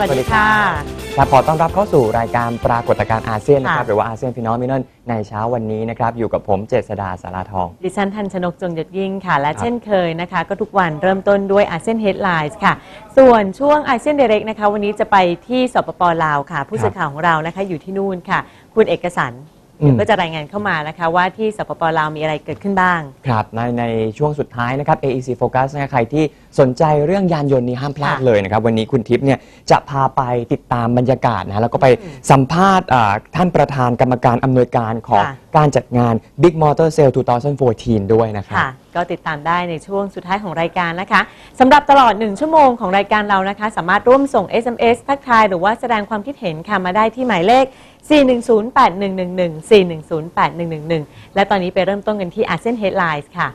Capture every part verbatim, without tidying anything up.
สวัสดีค่ะครับขอต้อนรับเข้าสู่รายการปรากฏการณ์อาเซียนนะครับหรือว่าอาเซียนฟีนอมินอนในเช้าวันนี้นะครับอยู่กับผมเจษฎาสาราทองดิฉันธัญชนกจงยศยิ่งค่ะและเช่นเคยนะคะก็ทุกวันเริ่มต้นด้วยอาเซียนเฮดไลน์ค่ะส่วนช่วงอาเซียนไดเรกนะคะวันนี้จะไปที่สปป.ลาวค่ะผู้สื่อข่าวของเรานะคะอยู่ที่นู่นค่ะคุณเอกสรรก็จะรายงานเข้ามานะคะว่าที่สปป.ลาวมีอะไรเกิดขึ้นบ้างครับในในช่วงสุดท้ายนะครับ เอ อี ซี Focus นะใครที่สนใจเรื่องยานยนต์นี้ห้ามพลาดเลยนะครับวันนี้คุณทิพย์เนี่ยจะพาไปติดตามบรรยากาศนะแล้วก็ไปสัมภาษณ์ท่านประธานกรรมการอำนวยการของการจัดงาน Big Motor Sale สองพันสิบสี่ ด้วยนะครับก็ติดตามได้ในช่วงสุดท้ายของรายการนะคะสำหรับตลอดหนึ่งชั่วโมงของรายการเรานะคะสามารถร่วมส่ง เอส เอ็ม เอส ทักทายหรือว่าแสดงความคิดเห็นค่ะมาได้ที่หมายเลขสี่ หนึ่ง ศูนย์ แปด หนึ่ง หนึ่ง หนึ่ง สี่ หนึ่ง ศูนย์ แปด หนึ่ง หนึ่ง หนึ่งและตอนนี้ไปเริ่มต้นกันที่อาเซียนเฮดไลน์ค่ะ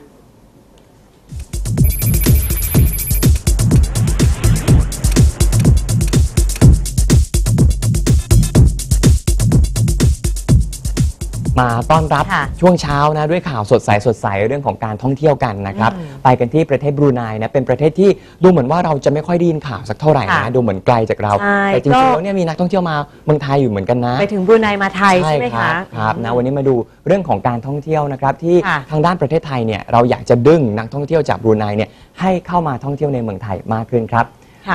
มาต้อนรับช่วงเช้านะด้วยข่าวสดใสสดใสเรื่องของการท่องเที่ยวกันนะครับไปกันที่ประเทศบรูไนนะเป็นประเทศที่ดูเหมือนว่าเราจะไม่ค่อยได้ยินข่าวสักเท่าไหร่นะดูเหมือนไกลจากเราแต่จริงๆแล้วเนี่ยมีนักท่องเที่ยวมาเมืองไทยอยู่เหมือนกันนะไปถึงบรูไนมาไทยใช่ไหมคะครับนะวันนี้มาดูเรื่องของการท่องเที่ยวนะครับที่ทางด้านประเทศไทยเนี่ยเราอยากจะดึงนักท่องเที่ยวจากบรูไนเนี่ยให้เข้ามาท่องเที่ยวในเมืองไทยมากขึ้นครับ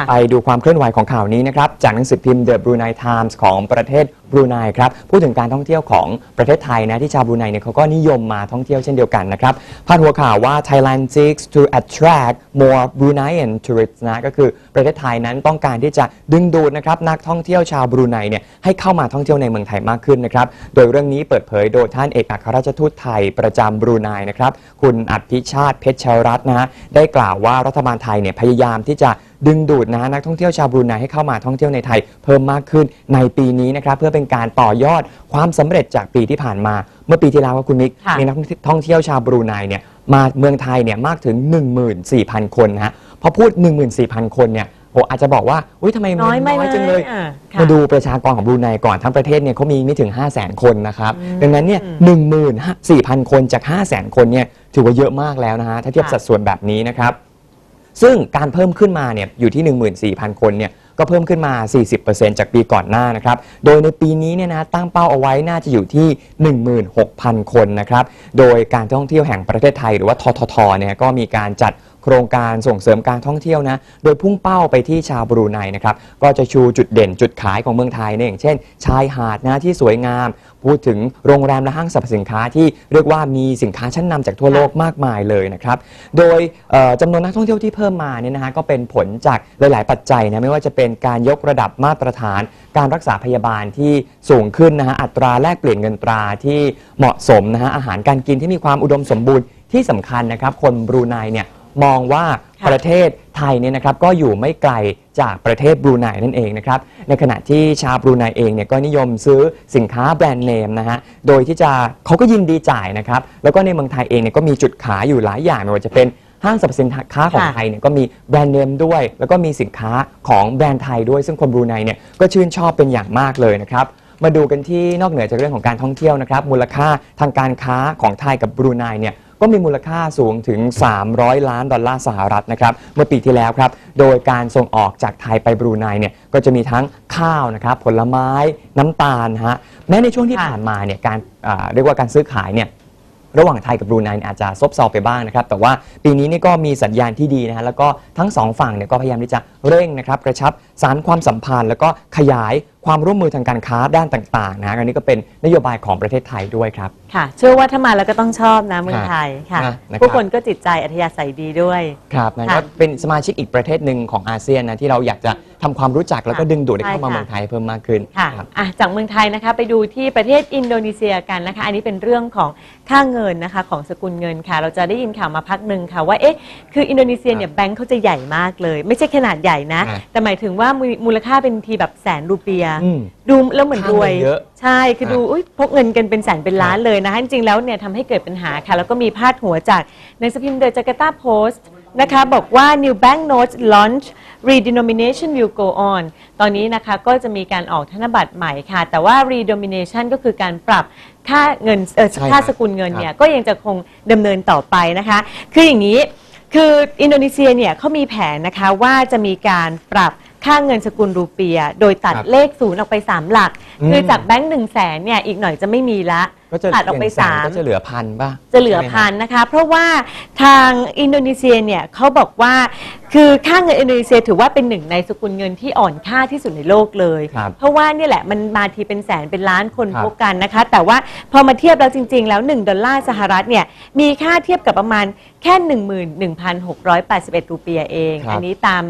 ไปดูความเคลื่อนไหวของข่าวนี้นะครับจากหนังสือพิมพ์ The Brunei Times ของประเทศบรูไนครับพูดถึงการท่องเที่ยวของประเทศไทยนะที่ชาวบรูไนเนี่ยเขาก็นิยมมาท่องเที่ยวเช่นเดียวกันนะครับพาดหัวข่าวว่า Thailand seeks to attract more Bruneian tourists นะก็คือประเทศไทยนั้นต้องการที่จะดึงดูดนะครับนักท่องเที่ยวชาวบรูไนเนี่ยให้เข้ามาท่องเที่ยวในเมืองไทยมากขึ้นนะครับโดยเรื่องนี้เปิดเผยโดยท่านเอกอัครราชทูตไทยประจำบรูไนนะครับคุณอภิชาติเพชรชาวรัตน์นะได้กล่าวว่ารัฐบาลไทยเนี่ยพยายามที่จะดึงดูดนะนักท่องเที่ยวชาวบรูไนให้เข้ามาท่องเที่ยวในไทยเพิ่มมากขึ้นในปีนี้นะครับเพื่อเป็นการต่อยอดความสำเร็จจากปีที่ผ่านมาเมื่อปีที่แล้วว่าคุณมิกมีนักท่องเที่ยวชาวบรูไนเนี่ยมาเมืองไทยเนี่ยมากถึง หนึ่งหมื่นสี่พัน คนนะฮะพอพูด หนึ่งหมื่นสี่พัน คนเนี่ยโอ้อาจจะบอกว่าอุ้ยทำไมน้อยจังเลยมาดูประชากรของบรูไนก่อนทั้งประเทศเนี่ยเขามีไม่ถึง ห้าแสน คนนะครับดังนั้นเนี่ย หนึ่งหมื่นสี่พัน คนจาก ห้าแสน คนเนี่ยถือว่าเยอะมากแล้วนะฮะถ้าเทียบสัดส่วนแบบนี้นะครับซึ่งการเพิ่มขึ้นมาเนี่ยอยู่ที่ หนึ่งหมื่นสี่พัน คนเนี่ยก็เพิ่มขึ้นมา สี่สิบเปอร์เซ็นต์ จากปีก่อนหน้านะครับโดยในปีนี้เนี่ยนะตั้งเป้าเอาไว้น่าจะอยู่ที่ หนึ่งหมื่นหกพัน คนนะครับโดยการท่องเที่ยวแห่งประเทศไทยหรือว่าททท.เนี่ยก็มีการจัดโครงการส่งเสริมการท่องเที่ยวนะโดยพุ่งเป้าไปที่ชาวบรูไนนะครับก็จะชูจุดเด่นจุดขายของเมืองไทยเนี่ยอย่างเช่นชายหาดนะที่สวยงามพูดถึงโรงแรมและห้างสรรพสินค้าที่เรียกว่ามีสินค้าชั้นนำจากทั่วโลกมากมายเลยนะครับโดยจำนวนนักท่องเที่ยวที่เพิ่มมาเนี่ยนะฮะก็เป็นผลจากหลายๆปัจจัยนะไม่ว่าจะเป็นการยกระดับมาตรฐานการรักษาพยาบาลที่สูงขึ้นนะฮะอัตราแลกเปลี่ยนเงินตราที่เหมาะสมนะฮะอาหารการกินที่มีความอุดมสมบูรณ์ที่สำคัญนะครับคนบรูไนเนี่ยมองว่าประเทศไทยเนี่ยนะครับก็อยู่ไม่ไกลจากประเทศบรูไนนั่นเองนะครับในขณะที่ชาวบรูไนเองเนี่ยก็นิยมซื้อสินค้าแบรนด์เนมนะฮะโดยที่จะเขาก็ยินดีจ่ายนะครับแล้วก็ในเมืองไทยเองเนี่ยก็มีจุดขายอยู่หลายอย่างไม่ว่าจะเป็นห้างสรรพสินค้าของไทยเนี่ยก็มีแบรนด์เนมด้วยแล้วก็มีสินค้าของแบรนด์ไทยด้วยซึ่งคนบรูไนเนี่ยก็ชื่นชอบเป็นอย่างมากเลยนะครับมาดูกันที่นอกเหนือจากเรื่องของการท่องเที่ยวนะครับมูลค่าทางการค้าของไทยกับบรูไนเนี่ยก็มีมูลค่าสูงถึงสามร้อยล้านดอลลาร์สหรัฐนะครับเมื่อปีที่แล้วครับโดยการส่งออกจากไทยไปบรูไนเนี่ยก็จะมีทั้งข้าวนะครับผลไม้น้ำตาลฮะแม้ในช่วงที่ผ่านมาเนี่ยการเรียกว่าการซื้อขายเนี่ยระหว่างไทยกับบรูไนอาจจะซบเซาไปบ้างนะครับแต่ว่าปีนี้นี่ก็มีสัญญาณที่ดีนะฮะแล้วก็ทั้งสองฝั่งเนี่ยก็พยายามที่จะเร่งนะครับกระชับสานความสัมพันธ์แล้วก็ขยายความร่วมมือทางการค้าด้านต่างๆนะอันนี้ก็เป็นนโยบายของประเทศไทยด้วยครับค่ะเชื่อว่าถ้ามาแล้วก็ต้องชอบนะเมืองไทยค่ะผู้คนก็จิตใจอัธยาศัยดีด้วยครับนะก็เป็นสมาชิกอีกประเทศหนึ่งของอาเซียนนะที่เราอยากจะทำความรู้จักแล้วก็ดึงดูดให้เข้ามาเมืองไทยเพิ่มมากขึ้นค่ะจากเมืองไทยนะคะไปดูที่ประเทศอินโดนีเซียกันนะคะอันนี้เป็นเรื่องของค่าเงินนะคะของสกุลเงินค่ะเราจะได้ยินข่าวมาพักหนึ่งค่ะว่าเอ๊ะคืออินโดนีเซียเนี่ยแบงค์เขาจะใหญ่มากเลยไม่ใช่ขนาดใหญ่นะแต่หมายถึงว่ามูลค่าเป็นทีแบบแสนรูเปียดูแล้วเหมือนรวยใช่คือดูพกเงินกันเป็นแสนเป็นล้านเลยนะคะจริงๆแล้วเนี่ยทำให้เกิดปัญหาค่ะแล้วก็มีพาดหัวจากหนังสือพิมพ์ The Jakarta Post นะคะบอกว่า New Bank Notes Launch Redenomination Will Go On ตอนนี้นะคะก็จะมีการออกธนบัตรใหม่ค่ะแต่ว่า Redenomination ก็คือการปรับค่าเงินค่าสกุลเงินเนี่ยก็ยังจะคงดำเนินต่อไปนะคะคืออย่างนี้คืออินโดนีเซียเนี่ยเขามีแผนนะคะว่าจะมีการปรับ ค่าเงินสกุลรูเปียโดยตัดเลขศูนย์ออกไปสามหลักคือจากแบงค์หนึ่งแสนเนี่ยอีกหน่อยจะไม่มีละตัดออกไปสามก็จะเหลือพันป่ะจะเหลือพันนะคะเพราะว่าทางอินโดนีเซียเนี่ยเขาบอกว่าคือค่าเงินอินโดนีเซียถือว่าเป็นหนึ่งในสกุลเงินที่อ่อนค่าที่สุดในโลกเลยเพราะว่านี่แหละมันมาทีเป็นแสนเป็นล้านคนพบกันนะคะแต่ว่าพอมาเทียบแล้วจริงๆแล้วหนึ่งดอลลาร์สหรัฐเนี่ยมีค่าเทียบกับประมาณแค่ หนึ่งหมื่นหนึ่งพันหกร้อยแปดสิบเอ็ด รูเปียเองอันนี้ตาม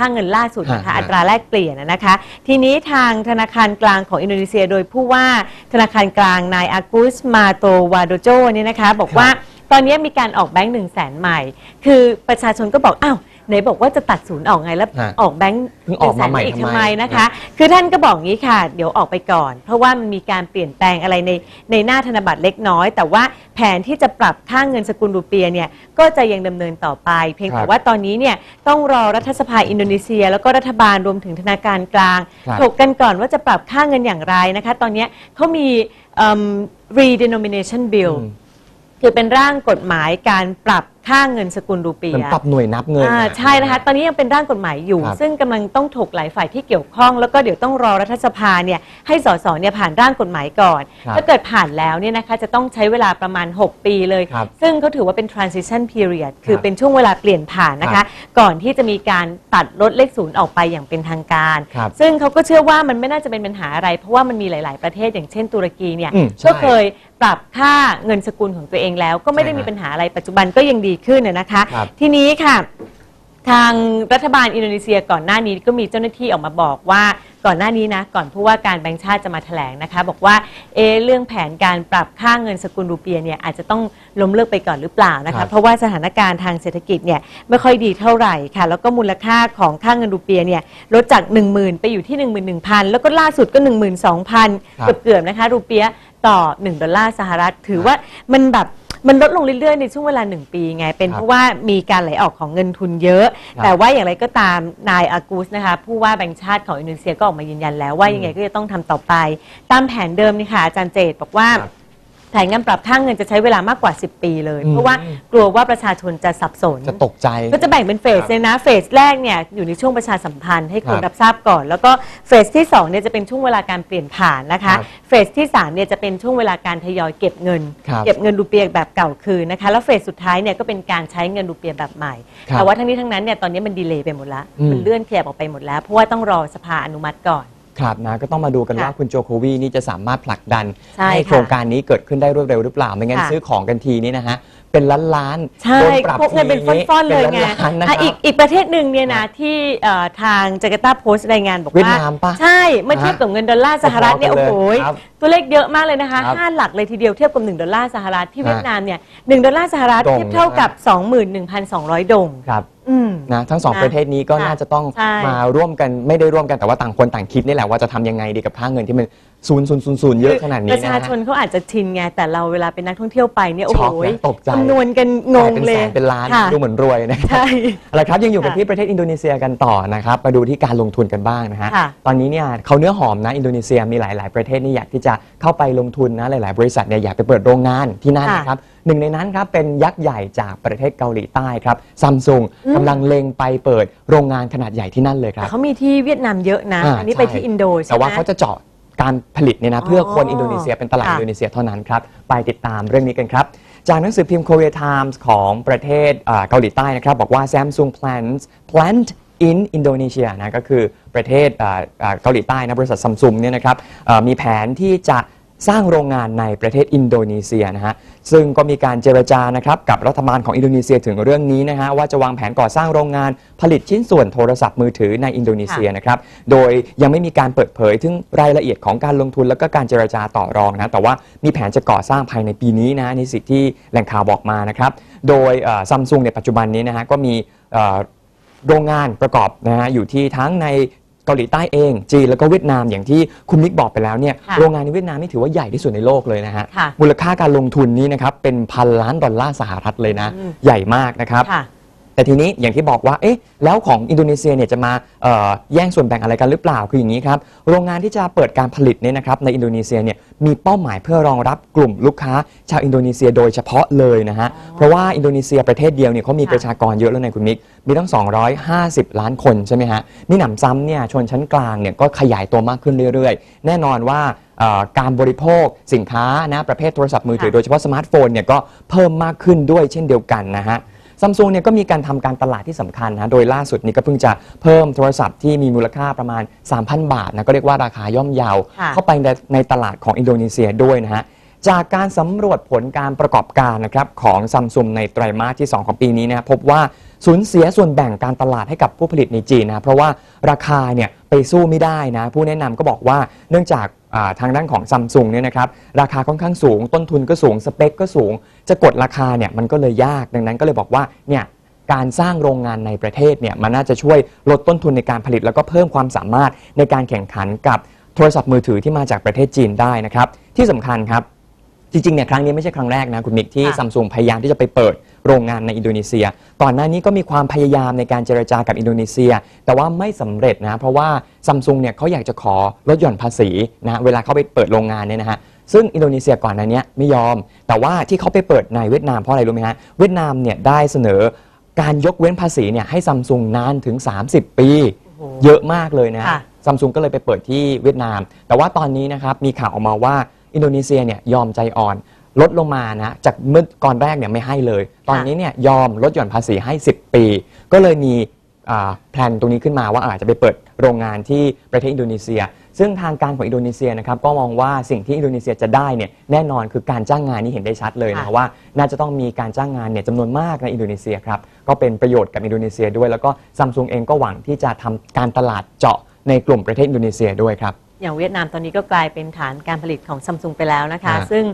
ค่าเงินล่าสุดนะคะอัตราแลกเปลี่ยนนะคะทีนี้ทางธนาคารกลางของอินโดนีเซียโดยผู้ว่าธนาคารกลางนายอากุสมาโตวาโดโจเนี่ยนะคะบอกว่าตอนนี้มีการออกแบงค์หนึ่งแสนใหม่คือประชาชนก็บอกอ้าวไหนบอกว่าจะตัดศูนย์ออกไงแล้วออกแบงค์หนึ่งแสนอีกทำไมนะคะคือท่านก็บอกงี้ค่ะเดี๋ยวออกไปก่อนเพราะว่ามันมีการเปลี่ยนแปลงอะไรในในหน้าธนบัตรเล็กน้อยแต่ว่าแผนที่จะปรับค่าเงินสกุลรูเปียเนี่ยก็จะยังดำเนินต่อไปเพียงแต่ว่าตอนนี้เนี่ยต้องรอรัฐสภาอินโดนีเซียแล้วก็รัฐบาลรวมถึงธนาคารกลางถกกันก่อนว่าจะปรับค่าเงินอย่างไรนะคะตอนนี้เขามี re-denomination billคือเป็นร่างกฎหมายการปรับค่าเงินสกุลรูเปียปรับหน่วยนับเงินใช่นะคะตอนนี้ยังเป็นร่างกฎหมายอยู่ซึ่งกำลังต้องถกหลายฝ่ายที่เกี่ยวข้องแล้วก็เดี๋ยวต้องรอรัฐสภาเนี่ยให้สสเนี่ยผ่านร่างกฎหมายก่อนถ้าเกิดผ่านแล้วเนี่ยนะคะจะต้องใช้เวลาประมาณหกปีเลยซึ่งเขาถือว่าเป็น transition period คือเป็นช่วงเวลาเปลี่ยนผ่านนะคะก่อนที่จะมีการตัดลดเลขศูนย์ออกไปอย่างเป็นทางการซึ่งเขาก็เชื่อว่ามันไม่น่าจะเป็นปัญหาอะไรเพราะว่ามันมีหลายๆประเทศอย่างเช่นตุรกีเนี่ยก็เคยปรับค่าเงินสกุลของตัวเองแล้วก็ไม่ได้มีปัญหาอะไรปัจจุบันก็ยังดีขึ้นนะคะทีนี้ค่ะทางรัฐบาลอินโดนีเซียก่อนหน้านี้ก็มีเจ้าหน้าที่ออกมาบอกว่าก่อนหน้านี้นะก่อนผู้ว่าการแบงก์ชาติจะมาแถลงนะคะบอกว่าเอเรื่องแผนการปรับค่าเงินสกุลรูเปียเนี่ยอาจจะต้องล้มเลิกไปก่อนหรือเปล่านะคะเพราะว่าสถานการณ์ทางเศรษฐกิจเนี่ยไม่ค่อยดีเท่าไหร่ค่ะแล้วก็มูลค่าของค่าเงินรูเปียเนี่ยลดจาก หนึ่งหมื่น ไปอยู่ที่ หนึ่งหมื่นหนึ่งพัน แล้วก็ล่าสุดก็ หนึ่งหมื่นสองพัน เกือบๆนะคะรูเปียต่อหนึ่งดอลลาร์สหรัฐถือว่ามันแบบมันลดลงเรื่อยๆในช่วงเวลาหนึ่งปีไงเป็นเพราะว่ามีการไหลออกของเงินทุนเยอะแต่ว่าอย่างไรก็ตามนายอากูสนะคะผู้ว่าแบงก์ชาติของอินโดนีเซียก็ออกมายืนยันแล้วว่ายังไงก็จะต้องทำต่อไปตามแผนเดิมนี่ค่ะอาจารย์เจตบอกว่าแผนการปรับค่าเงินจะใช้เวลามากกว่าสิบปีเลยเพราะว่ากลัวว่าประชาชนจะสับสนจะตกใจก็จะแบ่งเป็นเฟสเลยนะเฟสแรกเนี่ยอยู่ในช่วงประชาสัมพันธ์ให้คนรับทราบก่อนแล้วก็เฟสที่สองเนี่ยจะเป็นช่วงเวลาการเปลี่ยนผ่านนะคะเฟสที่สามเนี่ยจะเป็นช่วงเวลาการทยอยเก็บเงินเก็บเงินรูเปียแบบเก่าคืนนะคะแล้วเฟสสุดท้ายเนี่ยก็เป็นการใช้เงินรูเปียแบบใหม่แต่ว่าทั้งนี้ทั้งนั้นเนี่ยตอนนี้มันดีเลย์ไปหมดแล้วมันเลื่อนเคลียร์ออกไปหมดแล้วเพราะว่าต้องรอสภาอนุมัติก่อนครับนะก็ต้องมาดูกันว่าคุณโจโควีนี่จะสามารถผลักดันให้โครงการนี้เกิดขึ้นได้รวดเร็วหรือเปล่าไม่งั้นซื้อของกันทีนี้นะฮะเป็นล้านล้านโดนปรับทีเป็นฟ้อนๆเลยไงอีกอีกประเทศหนึ่งเนี่ยนะที่ทางจาการ์ตาโพสต์รายงานบอกว่าใช่เมื่อเทียบกับเงินดอลลาร์สหรัฐเนี่ยโอ้โหตัวเลขเยอะมากเลยนะคะห้าหลักเลยทีเดียวเทียบกับหนึ่งดอลลาร์สหรัฐที่เวียดนามเนี่ยหนึ่งดอลลาร์สหรัฐเทียบเท่ากับ สองหมื่นหนึ่งพันสองร้อย ดงนะทั้งสองประเทศนี้ก็น่าจะต้องมาร่วมกันไม่ได้ร่วมกันแต่ว่าต่างคนต่างคิดนี่แหละว่าจะทำยังไงดีกับค่าเงินที่มันศูนย์ศูนย์ศูนย์ศูนย์เยอะขนาดนี้ประชาชนเขาอาจจะชินไงแต่เราเวลาเป็นนักท่องเที่ยวไปเนี่ยโอ้โหจำนวนกันงงเลยเป็นแสนเป็นล้านดูเหมือนรวยนะใช่อะไรครับยังอยู่กันที่ประเทศอินโดนีเซียกันต่อนะครับมาดูที่การลงทุนกันบ้างนะฮะตอนนี้เนี่ยเขาเนื้อหอมนะอินโดนีเซียมีหลายๆประเทศนี่อยากที่จะเข้าไปลงทุนนะหลายๆบริษัทเนี่ยอยากไปเปิดโรงงานที่นั่นนะครับหนึ่งในนั้นครับเป็นยักษ์ใหญ่จากประเทศเกาหลีใต้ครับซัมซุงกำลังเล็งไปเปิดโรงงานขนาดใหญ่ที่นั่นเลยครับเขามีที่เวียดนามเยอะนะอันนี้ไปที่อินโดแต่ว่าเขาจะเจาะการผลิตเนี่ยนะเพื่อคนอินโดนีเซียเป็นตลาดอินโดนีเซียเท่านั้นครับไปติดตามเรื่องนี้กันครับจากหนังสือพิมพ์ Korea Times ของประเทศเกาหลีใต้นะครับบอกว่า Samsung plans plant in Indonesia นะก็คือประเทศเกาหลีใต้นะบริษัทซัมซุงเนี่ยนะครับมีแผนที่จะสร้างโรงงานในประเทศอินโดนีเซียนะฮะซึ่งก็มีการเจรจานะครับกับรัฐบาลของอินโดนีเซียถึงเรื่องนี้นะฮะว่าจะวางแผนก่อสร้างโรงงานผลิตชิ้นส่วนโทรศัพท์มือถือในอินโดนีเซียนะครับโดยยังไม่มีการเปิดเผยถึงรายละเอียดของการลงทุนและก็การเจรจาต่อรองนะแต่ว่ามีแผนจะก่อสร้างภายในปีนี้นะนี่สิ่งที่แหล่งข่าวบอกมานะครับโดยซัมซุงในปัจจุบันนี้นะฮะก็มีโรงงานประกอบนะฮะอยู่ที่ทั้งในเกาหลีใต้เองจีนแล้วก็เวียดนามอย่างที่คุณมิกบอกไปแล้วเนี่ยโรงงานในเวียดนามนี่ถือว่าใหญ่ที่สุดในโลกเลยนะฮะมูลค่าการลงทุนนี้นะครับเป็นพันล้านดอลลาร์สหรัฐเลยนะใหญ่มากนะครับ แต่ทีนี้อย่างที่บอกว่าเอ๊ะแล้วของอินโดนีเซียเนี่ยจะมาแย่งส่วนแบ่งอะไรกันหรือเปล่าคืออย่างนี้ครับโรงงานที่จะเปิดการผลิตเนี่ยนะครับในอินโดนีเซียเนี่ยมีเป้าหมายเพื่อรองรับกลุ่มลูกค้าชาวอินโดนีเซียโดยเฉพาะเลยนะฮะเพราะว่าอินโดนีเซียประเทศเดียวเนี่ยเขามีประชากรเยอะแล้วในคุณมิกมีตั้งสองร้อยห้าสิบล้านคนใช่ไหมฮะนี่หนำซ้ำเนี่ยชนชั้นกลางเนี่ยก็ขยายตัวมากขึ้นเรื่อยๆแน่นอนว่าการบริโภคสินค้านะประเภทโทรศัพท์มือถือโดยเฉพาะสมาร์ทโฟนเนี่ยก็เพิ่มมากขึ้นด้วยเช่นเดียวกันนะฮะซัมซุงเนี่ยก็มีการทำการตลาดที่สำคัญนะโดยล่าสุดนี้ก็เพิ่งจะเพิ่มโทรศัพท์ที่มีมูลค่าประมาณ สามพัน บาทนะก็เรียกว่าราคาย่อมเยาเข้าไปในในตลาดของอินโดนีเซียด้วยนะฮะจากการสำรวจผลการประกอบการนะครับของซัมซุงในไตรมาสที่สองของปีนี้นะพบว่าสูญเสียส่วนแบ่งการตลาดให้กับผู้ผลิตในจีนนะเพราะว่าราคาเนี่ยไปสู้ไม่ได้นะผู้แนะนำก็บอกว่าเนื่องจากทางด้านของซัมซุงเนี่ยนะครับราคาค่อนข้างสูงต้นทุนก็สูงสเปคก็สูงจะกดราคาเนี่ยมันก็เลยยากดังนั้นก็เลยบอกว่าเนี่ยการสร้างโรงงานในประเทศเนี่ยมันน่าจะช่วยลดต้นทุนในการผลิตแล้วก็เพิ่มความสามารถในการแข่งขันกับโทรศัพท์มือถือที่มาจากประเทศจีนได้นะครับที่สำคัญครับจริงๆเนี่ยครั้งนี้ไม่ใช่ครั้งแรกนะคุณมิกที่ซัมซุงพยายามที่จะไปเปิดโรงงานในอินโดนีเซียก่อนหน้านี้ก็มีความพยายามในการเจรจากับอินโดนีเซียแต่ว่าไม่สำเร็จนะเพราะว่าซัมซุงเนี่ยเขาอยากจะขอลดหย่อนภาษีนะเวลาเขาไปเปิดโรงงานเนี่ยนะฮะซึ่งอินโดนีเซียก่อนหน้านี้ไม่ยอมแต่ว่าที่เขาไปเปิดในเวียดนามเพราะอะไรรู้ไหมฮะเวียดนามเนี่ยได้เสนอการยกเว้นภาษีเนี่ยให้ซัมซุงนานถึงสามสิบปีเยอะมากเลยนะซัมซุงก็เลยไปเปิดที่เวียดนามแต่ว่าตอนนี้นะครับมีข่าวออกมาว่าอินโดนีเซียเนี่ยยอมใจอ่อนลดลงมานะจากเมื่อก่อนแรกเนี่ยไม่ให้เลยตอนนี้เนี่ยยอมลดหย่อนภาษีให้สิบปีก็เลยมีแผนตรงนี้ขึ้นมาว่าอาจจะไปเปิดโรงงานที่ประเทศอินโดนีเซียซึ่งทางการของอินโดนีเซียนะครับก็มองว่าสิ่งที่อินโดนีเซียจะได้เนี่ยแน่นอนคือการจ้างงานนี่เห็นได้ชัดเลยนะว่าน่าจะต้องมีการจ้างงานเนี่ยจำนวนมากในอินโดนีเซียครับก็เป็นประโยชน์กับอินโดนีเซียด้วยแล้วก็ซัมซุงเองก็หวังที่จะทำการตลาดเจาะในกลุ่มประเทศอินโดนีเซียด้วยครับอย่างเวียดนามตอนนี้ก็กลายเป็นฐานการผลิตของซัมซุงไปแล้วนะคะซึ่ง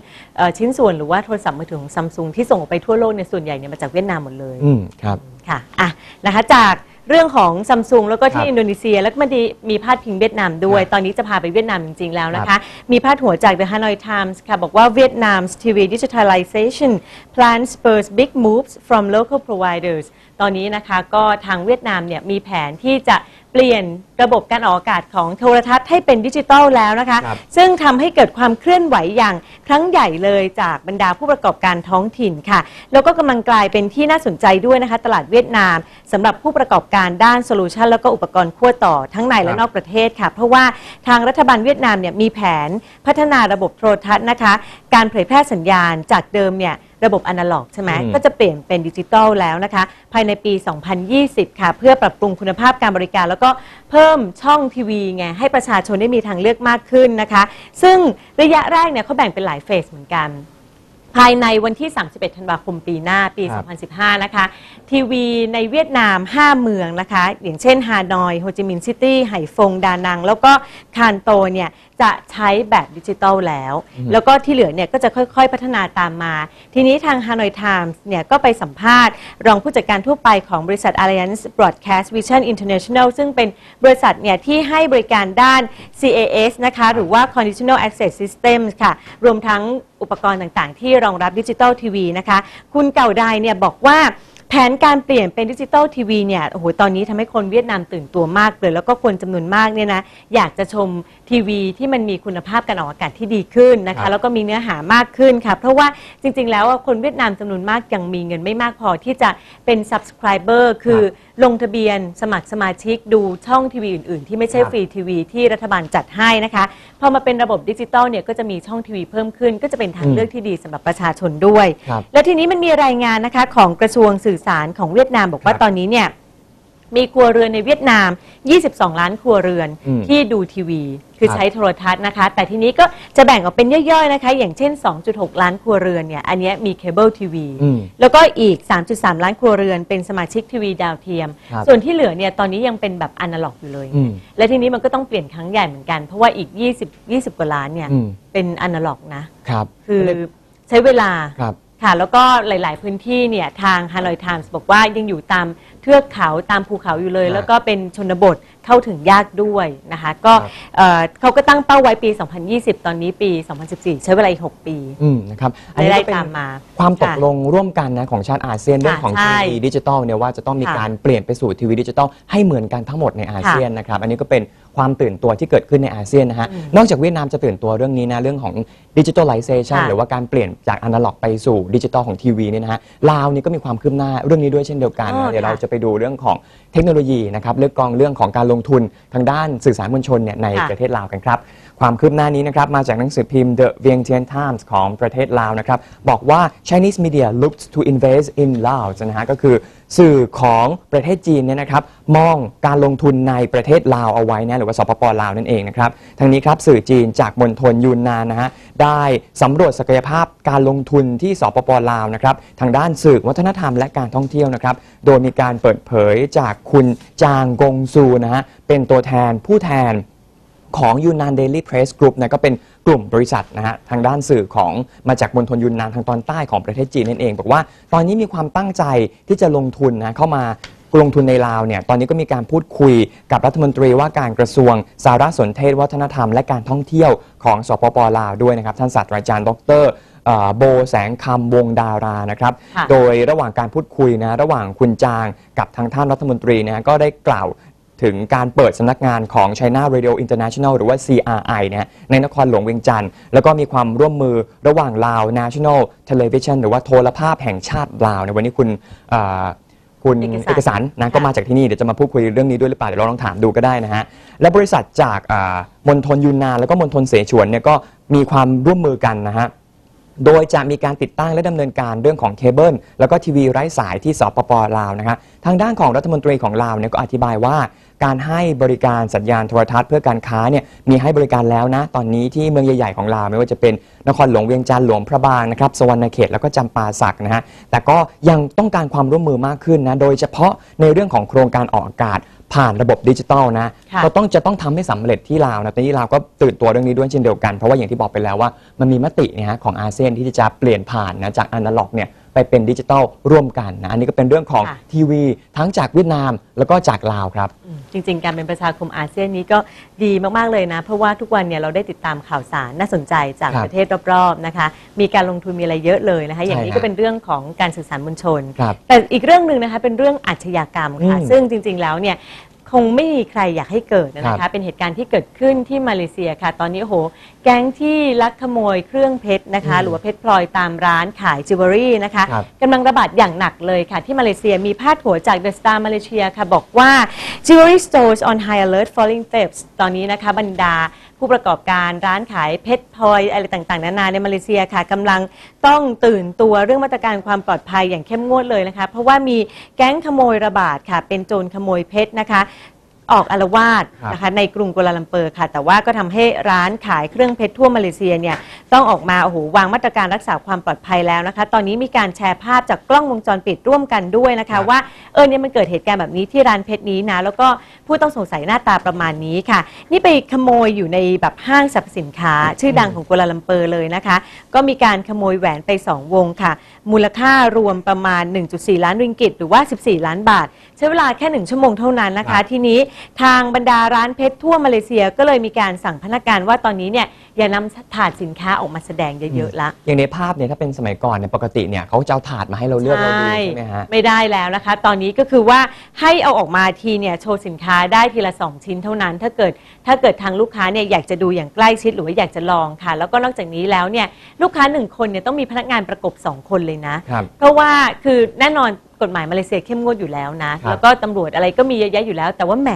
ชิ้นส่วนหรือว่าโทรศัพท์มือถือของซัมซุงที่ส่งออกไปทั่วโลกในส่วนใหญ่เนี่ยมาจากเวียดนามหมดเลยอืมครับค่ะอ่ะนะคะจากเรื่องของซัมซุงแล้วก็ที่อินโดนีเซียแล้วก็มาดีมีพาดพิงเวียดนามด้วยตอนนี้จะพาไปเวียดนามจริงๆแล้วนะคะมีพาดหัวจาก The Hanoi Times ค่ะบอกว่า Vietnam's ที วี digitalization plan spurs big moves from local providers ตอนนี้นะคะก็ทางเวียดนามเนี่ยมีแผนที่จะเปลี่ยนระบบการออกอากาศของโทรทัศน์ให้เป็นดิจิทัลแล้วนะคะซึ่งทำให้เกิดความเคลื่อนไหวอย่างครั้งใหญ่เลยจากบรรดาผู้ประกอบการท้องถิ่นค่ะแล้วก็กำลังกลายเป็นที่น่าสนใจด้วยนะคะตลาดเวียดนามสำหรับผู้ประกอบการด้านโซลูชันแล้วก็อุปกรณ์ขั้วต่อทั้งในและนอกประเทศค่ะเพราะว่าทางรัฐบาลเวียดนามเนี่ยมีแผนพัฒนาระบบโทรทัศน์นะคะการเผยแพร่สัญญาณจากเดิมเนี่ยระบบอนาล็อกใช่ไหมก็จะเปลี่ยนเป็นดิจิทัลแล้วนะคะภายในปี สองพันยี่สิบ ค่ะเพื่อปรับปรุงคุณภาพการบริการแล้วก็เพิ่มช่องทีวีไงให้ประชาชนได้มีทางเลือกมากขึ้นนะคะซึ่งระยะแรกเนี่ยเขาแบ่งเป็นหลายเฟสเหมือนกันภายในวันที่สามสิบเอ็ดธันวาคมปีหน้าปี สองพันสิบห้า นะคะทีวีในเวียดนามห้าเมืองนะคะอย่างเช่นฮานอยโฮจิมินห์ซิตี้ไหฟงดานังแล้วก็คานโตเนี่ยจะใช้แบบดิจิตอลแล้วแล้วก็ที่เหลือเนี่ยก็จะค่อยๆพัฒนาตามมาทีนี้ทาง Hanoi Times เนี่ยก็ไปสัมภาษณ์รองผู้จัดการทั่วไปของบริษัท Alliance Broadcast Vision International ซึ่งเป็นบริษัทเนี่ยที่ให้บริการด้าน ซี เอ เอส นะคะหรือว่า Conditional Access System ค่ะรวมทั้งอุปกรณ์ต่างๆที่รองรับดิจิตอลทีวีนะคะคุณเก่าไดเนี่ยบอกว่าแผนการเปลี่ยนเป็นดิจิตอลทีวีเนี่ยโอ้โหตอนนี้ทำให้คนเวียดนามตื่นตัวมากเลยแล้วก็คนจำนวนมากเนี่ยนะอยากจะชมทีวีที่มันมีคุณภาพการออกอากาศที่ดีขึ้นนะคะแล้วก็มีเนื้อหามากขึ้นค่ะเพราะว่าจริงๆแล้วคนเวียดนามจำนวนมากยังมีเงินไม่มากพอที่จะเป็น ซับสไครเบอร์ คือลงทะเบียนสมัครสมาชิกดูช่องทีวีอื่นๆที่ไม่ใช่ฟรีทีวีที่รัฐบาลจัดให้นะคะพอมาเป็นระบบดิจิตอลเนี่ยก็จะมีช่องทีวีเพิ่มขึ้นก็จะเป็นทางเลือกที่ดีสำหรับประชาชนด้วยแล้วทีนี้มันมีรายงานนะคะของกระทรวงสื่อสารของเวียดนามบอกว่าตอนนี้เนี่ยมีครัวเรือนในเวียดนามยี่สิบสองล้านครัวเรือนที่ดูทีวีคือใช้โทรทัศน์นะคะแต่ทีนี้ก็จะแบ่งออกเป็นย่อยๆนะคะอย่างเช่น สองจุดหก ล้านครัวเรือนเนี่ยอันนี้มีเคเบิลทีวีแล้วก็อีก สามจุดสาม ล้านครัวเรือนเป็นสมาชิกทีวีดาวเทียมส่วนที่เหลือเนี่ยตอนนี้ยังเป็นแบบอนาล็อกอยู่เลยและทีนี้มันก็ต้องเปลี่ยนครั้งใหญ่เหมือนกันเพราะว่าอีกยี่สิบ ยี่สิบกว่าล้านเนี่ยเป็นอนาล็อกนะครับคือใช้เวลาค่ะแล้วก็หลายๆพื้นที่เนี่ยทาง Hanoi Times บอกว่ายังอยู่ตามเทือกเขาตามภูเขาอยู่เลยแล้วก็เป็นชนบท เข้าถึงยากด้วยนะคะก็เขาก็ตั้งเป้าไว้ปีสองพันยี่สิบตอนนี้ปีสองพันสิบสี่ใช้เวลาอีกหกปีนะครับอันนี้ก็เป็นความตกลงร่วมกันนะของชาติอาเซียนเรื่องของทีวีดิจิทัลเนี่ยว่าจะต้องมีการเปลี่ยนไปสู่ทีวีดิจิทัลให้เหมือนกันทั้งหมดในอาเซียนนะครับอันนี้ก็เป็นความตื่นตัวที่เกิดขึ้นในอาเซียนนะฮะนอกจากเวียดนามจะตื่นตัวเรื่องนี้นะเรื่องของดิจิทัลไลเซชันหรือว่าการเปลี่ยนจากอนาล็อกไปสู่ดิจิทัลของทีวีเนี่ยนะฮะลาวนี่ก็มีความคืบหน้าเรื่องนี้ด้วยเช่นเดียวกันเดี๋ยวเราจะไปดูเรื่องของเทคโนโลยีนะครับเรื่องกองเรื่องของการลงทุนทางด้านสื่อสารมวลชนเนี่ยในประเทศลาวกันครับความคืบหน้านี้นะครับมาจากหนังสือพิมพ์ The Vientiane Times ของประเทศลาวนะครับบอกว่า Chinese media looks to invest in Laos นะฮะก็คือสื่อของประเทศจีนเนี่ยนะครับมองการลงทุนในประเทศลาวเอาไว้นะหรือว่าสปป.ลาวนั่นเองนะครับทางนี้ครับสื่อจีนจากมณฑลยูนนานนะฮะได้สำรวจศักยภาพการลงทุนที่สปป.ลาวนะครับทางด้านสื่อวัฒนธรรมและการท่องเที่ยวนะครับโดยมีการเปิดเผยจากคุณจางกงซูนะฮะเป็นตัวแทนผู้แทนของยูนนานเดลี่เพรสกรุ๊ปนะก็เป็นกลุ่มบริษัทนะฮะทางด้านสื่อของมาจากมณฑลยูนนานทางตอนใต้ของประเทศจีนนั่นเองบอกว่าตอนนี้มีความตั้งใจที่จะลงทุนนะเข้ามาลงทุนในลาวเนี่ยตอนนี้ก็มีการพูดคุยกับรัฐมนตรีว่าการกระทรวงสารสนเทศวัฒนธรรมและการท่องเที่ยวของสปป.ลาวด้วยนะครับท่านศาสตราจารย์ดร.โบแสงคำวงดารานะครับโดยระหว่างการพูดคุยนะระหว่างคุณจางกับทางท่านรัฐมนตรีนะก็ได้กล่าวถึงการเปิดสำนักงานของ China Radio International หรือว่า ซี อาร์ ไอ นะในนครหลวงเวียงจันทร์แล้วก็มีความร่วมมือระหว่างลาว National Television หรือว่าโทรภาพแห่งชาติลาวในวันนี้คุณคุณเอกสารนะก็มาจากที่นี่เดี๋ยวจะมาพูดคุยเรื่องนี้ด้วยหรือเปล่าเดี๋ยวเราลองถามดูก็ได้นะฮะและบริษัทจากมณฑลยูนนานแล้วก็มณฑลเสฉวนเนี่ยก็มีความร่วมมือกันนะฮะโดยจะมีการติดตั้งและดำเนินการเรื่องของเคเบิลแล้วก็ทีวีไร้สายที่สปป.ลาวนะครับทางด้านของรัฐมนตรีของลาวเนี่ยก็อธิบายว่าการให้บริการสัญญาณโทรทัศน์เพื่อการค้าเนี่ยมีให้บริการแล้วนะตอนนี้ที่เมืองใหญ่ๆของลาวไม่ว่าจะเป็นนครหลวงเวียงจันทร์หลวงพระบางนะครับสวรรณเขตแล้วก็จำปาสักนะฮะแต่ก็ยังต้องการความร่วมมือมากขึ้นนะโดยเฉพาะในเรื่องของโครงการออกอากาศผ่านระบบดิจิตอลนะก็ต้องจะต้องทำให้สำเร็จที่ลาวนะตอนนี้ลาวก็ตื่นตัวเรื่องนี้ด้วยเช่นเดียวกันเพราะว่าอย่างที่บอกไปแล้วว่ามันมีมตินะฮะของอาเซียนที่จะเปลี่ยนผ่านนะจากอนาล็อกเนี่ยไปเป็นดิจิตอลร่วมกันนะอันนี้ก็เป็นเรื่องของทีวีทั้งจากเวียดนามแล้วก็จากลาวครับจริงๆการเป็นประชาคมอาเซียนนี้ก็ดีมากๆเลยนะเพราะว่าทุกวันเนี่ยเราได้ติดตามข่าวสารน่าสนใจจากประเทศรอบๆนะคะมีการลงทุนมีอะไรเยอะเลยนะคะอย่างนี้ก็เป็นเรื่องของการสื่อสารมวลชนแต่อีกเรื่องหนึ่งนะคะเป็นเรื่องอาชญากรรมค่ะซึ่งจริงๆแล้วเนี่ยคงไม่มีใครอยากให้เกิดนะคะเป็นเหตุการณ์ที่เกิดขึ้นที่มาเลเซียค่ะตอนนี้โหแก๊งที่ลักขโมยเครื่องเพชรนะคะหรือว่าเพชรพลอยตามร้านขายจิวเวลรี่นะคะกำลังระบาดอย่างหนักเลยค่ะที่มาเลเซียมีพาดหัวจาก The Star Malaysia ค่ะบอกว่า Jewelry Stores on High Alert Falling Thefts ตอนนี้นะคะบรรดาผู้ประกอบการร้านขายเพชรพลอยอะไรต่างๆนานาในมาเลเซียค่ะกำลังต้องตื่นตัวเรื่องมาตรการความปลอดภัยอย่างเข้มงวดเลยนะคะเพราะว่ามีแก๊งขโมยระบาดค่ะเป็นโจรขโมยเพชรนะคะออกอาละวาดนะคะในกรุงกัวลาลัมเปอร์ค่ะแต่ว่าก็ทำให้ร้านขายเครื่องเพชรทั่วมาเลเซียเนี่ยต้องออกมาโอ้โหวางมาตรการรักษาความปลอดภัยแล้วนะคะตอนนี้มีการแชร์ภาพจากกล้องวงจรปิดร่วมกันด้วยนะคะว่าเออเนี่ยมันเกิดเหตุการณ์แบบนี้ที่ร้านเพชรนี้นะแล้วก็ผู้ต้องสงสัยหน้าตาประมาณนี้ค่ะนี่ไปขโมยอยู่ในแบบห้างสรรพสินค้าชื่อดังของกัวลาลัมเปอร์เลยนะคะก็มีการขโมยแหวนไปสองวงค่ะมูลค่ารวมประมาณ หนึ่งจุดสี่ ล้านริงกิตหรือว่าสิบสี่ล้านบาทใช้เวลาแค่หนึ่งชั่วโมงเท่านั้นนะคะทีนี้ทางบรรดาร้านเพชรทั่วมาเลเซียก็เลยมีการสั่งพนักงานว่าตอนนี้เนี่ยอย่านำถาดสินค้าออกมาแสดงเยอะๆละอย่างในภาพเนี่ยถ้าเป็นสมัยก่อนเนี่ยปกติเนี่ยเขาจะเอาถาดมาให้เราเลือกเราดูใช่ไหมฮะไม่ได้แล้วนะคะตอนนี้ก็คือว่าให้เอาออกมาทีเนี่ยโชว์สินค้าได้ทีละสองชิ้นเท่านั้นถ้าเกิดถ้าเกิดทางลูกค้าเนี่ยอยากจะดูอย่างใกล้ชิดหรือว่าอยากจะลองค่ะแล้วก็นอกจากนี้แล้วเนี่ยลูกค้าหนึ่งคนเนี่ยต้องมีพนักงานประกบสองคนเลยนะเพราะว่าคือแน่นอนกฎหมายมาเลเซียเข้มงวดอยู่แล้วนะแล้วก็ตำรวจอะไรก็มีเยอะแยะอยู่แล้วแต่ว่าแหม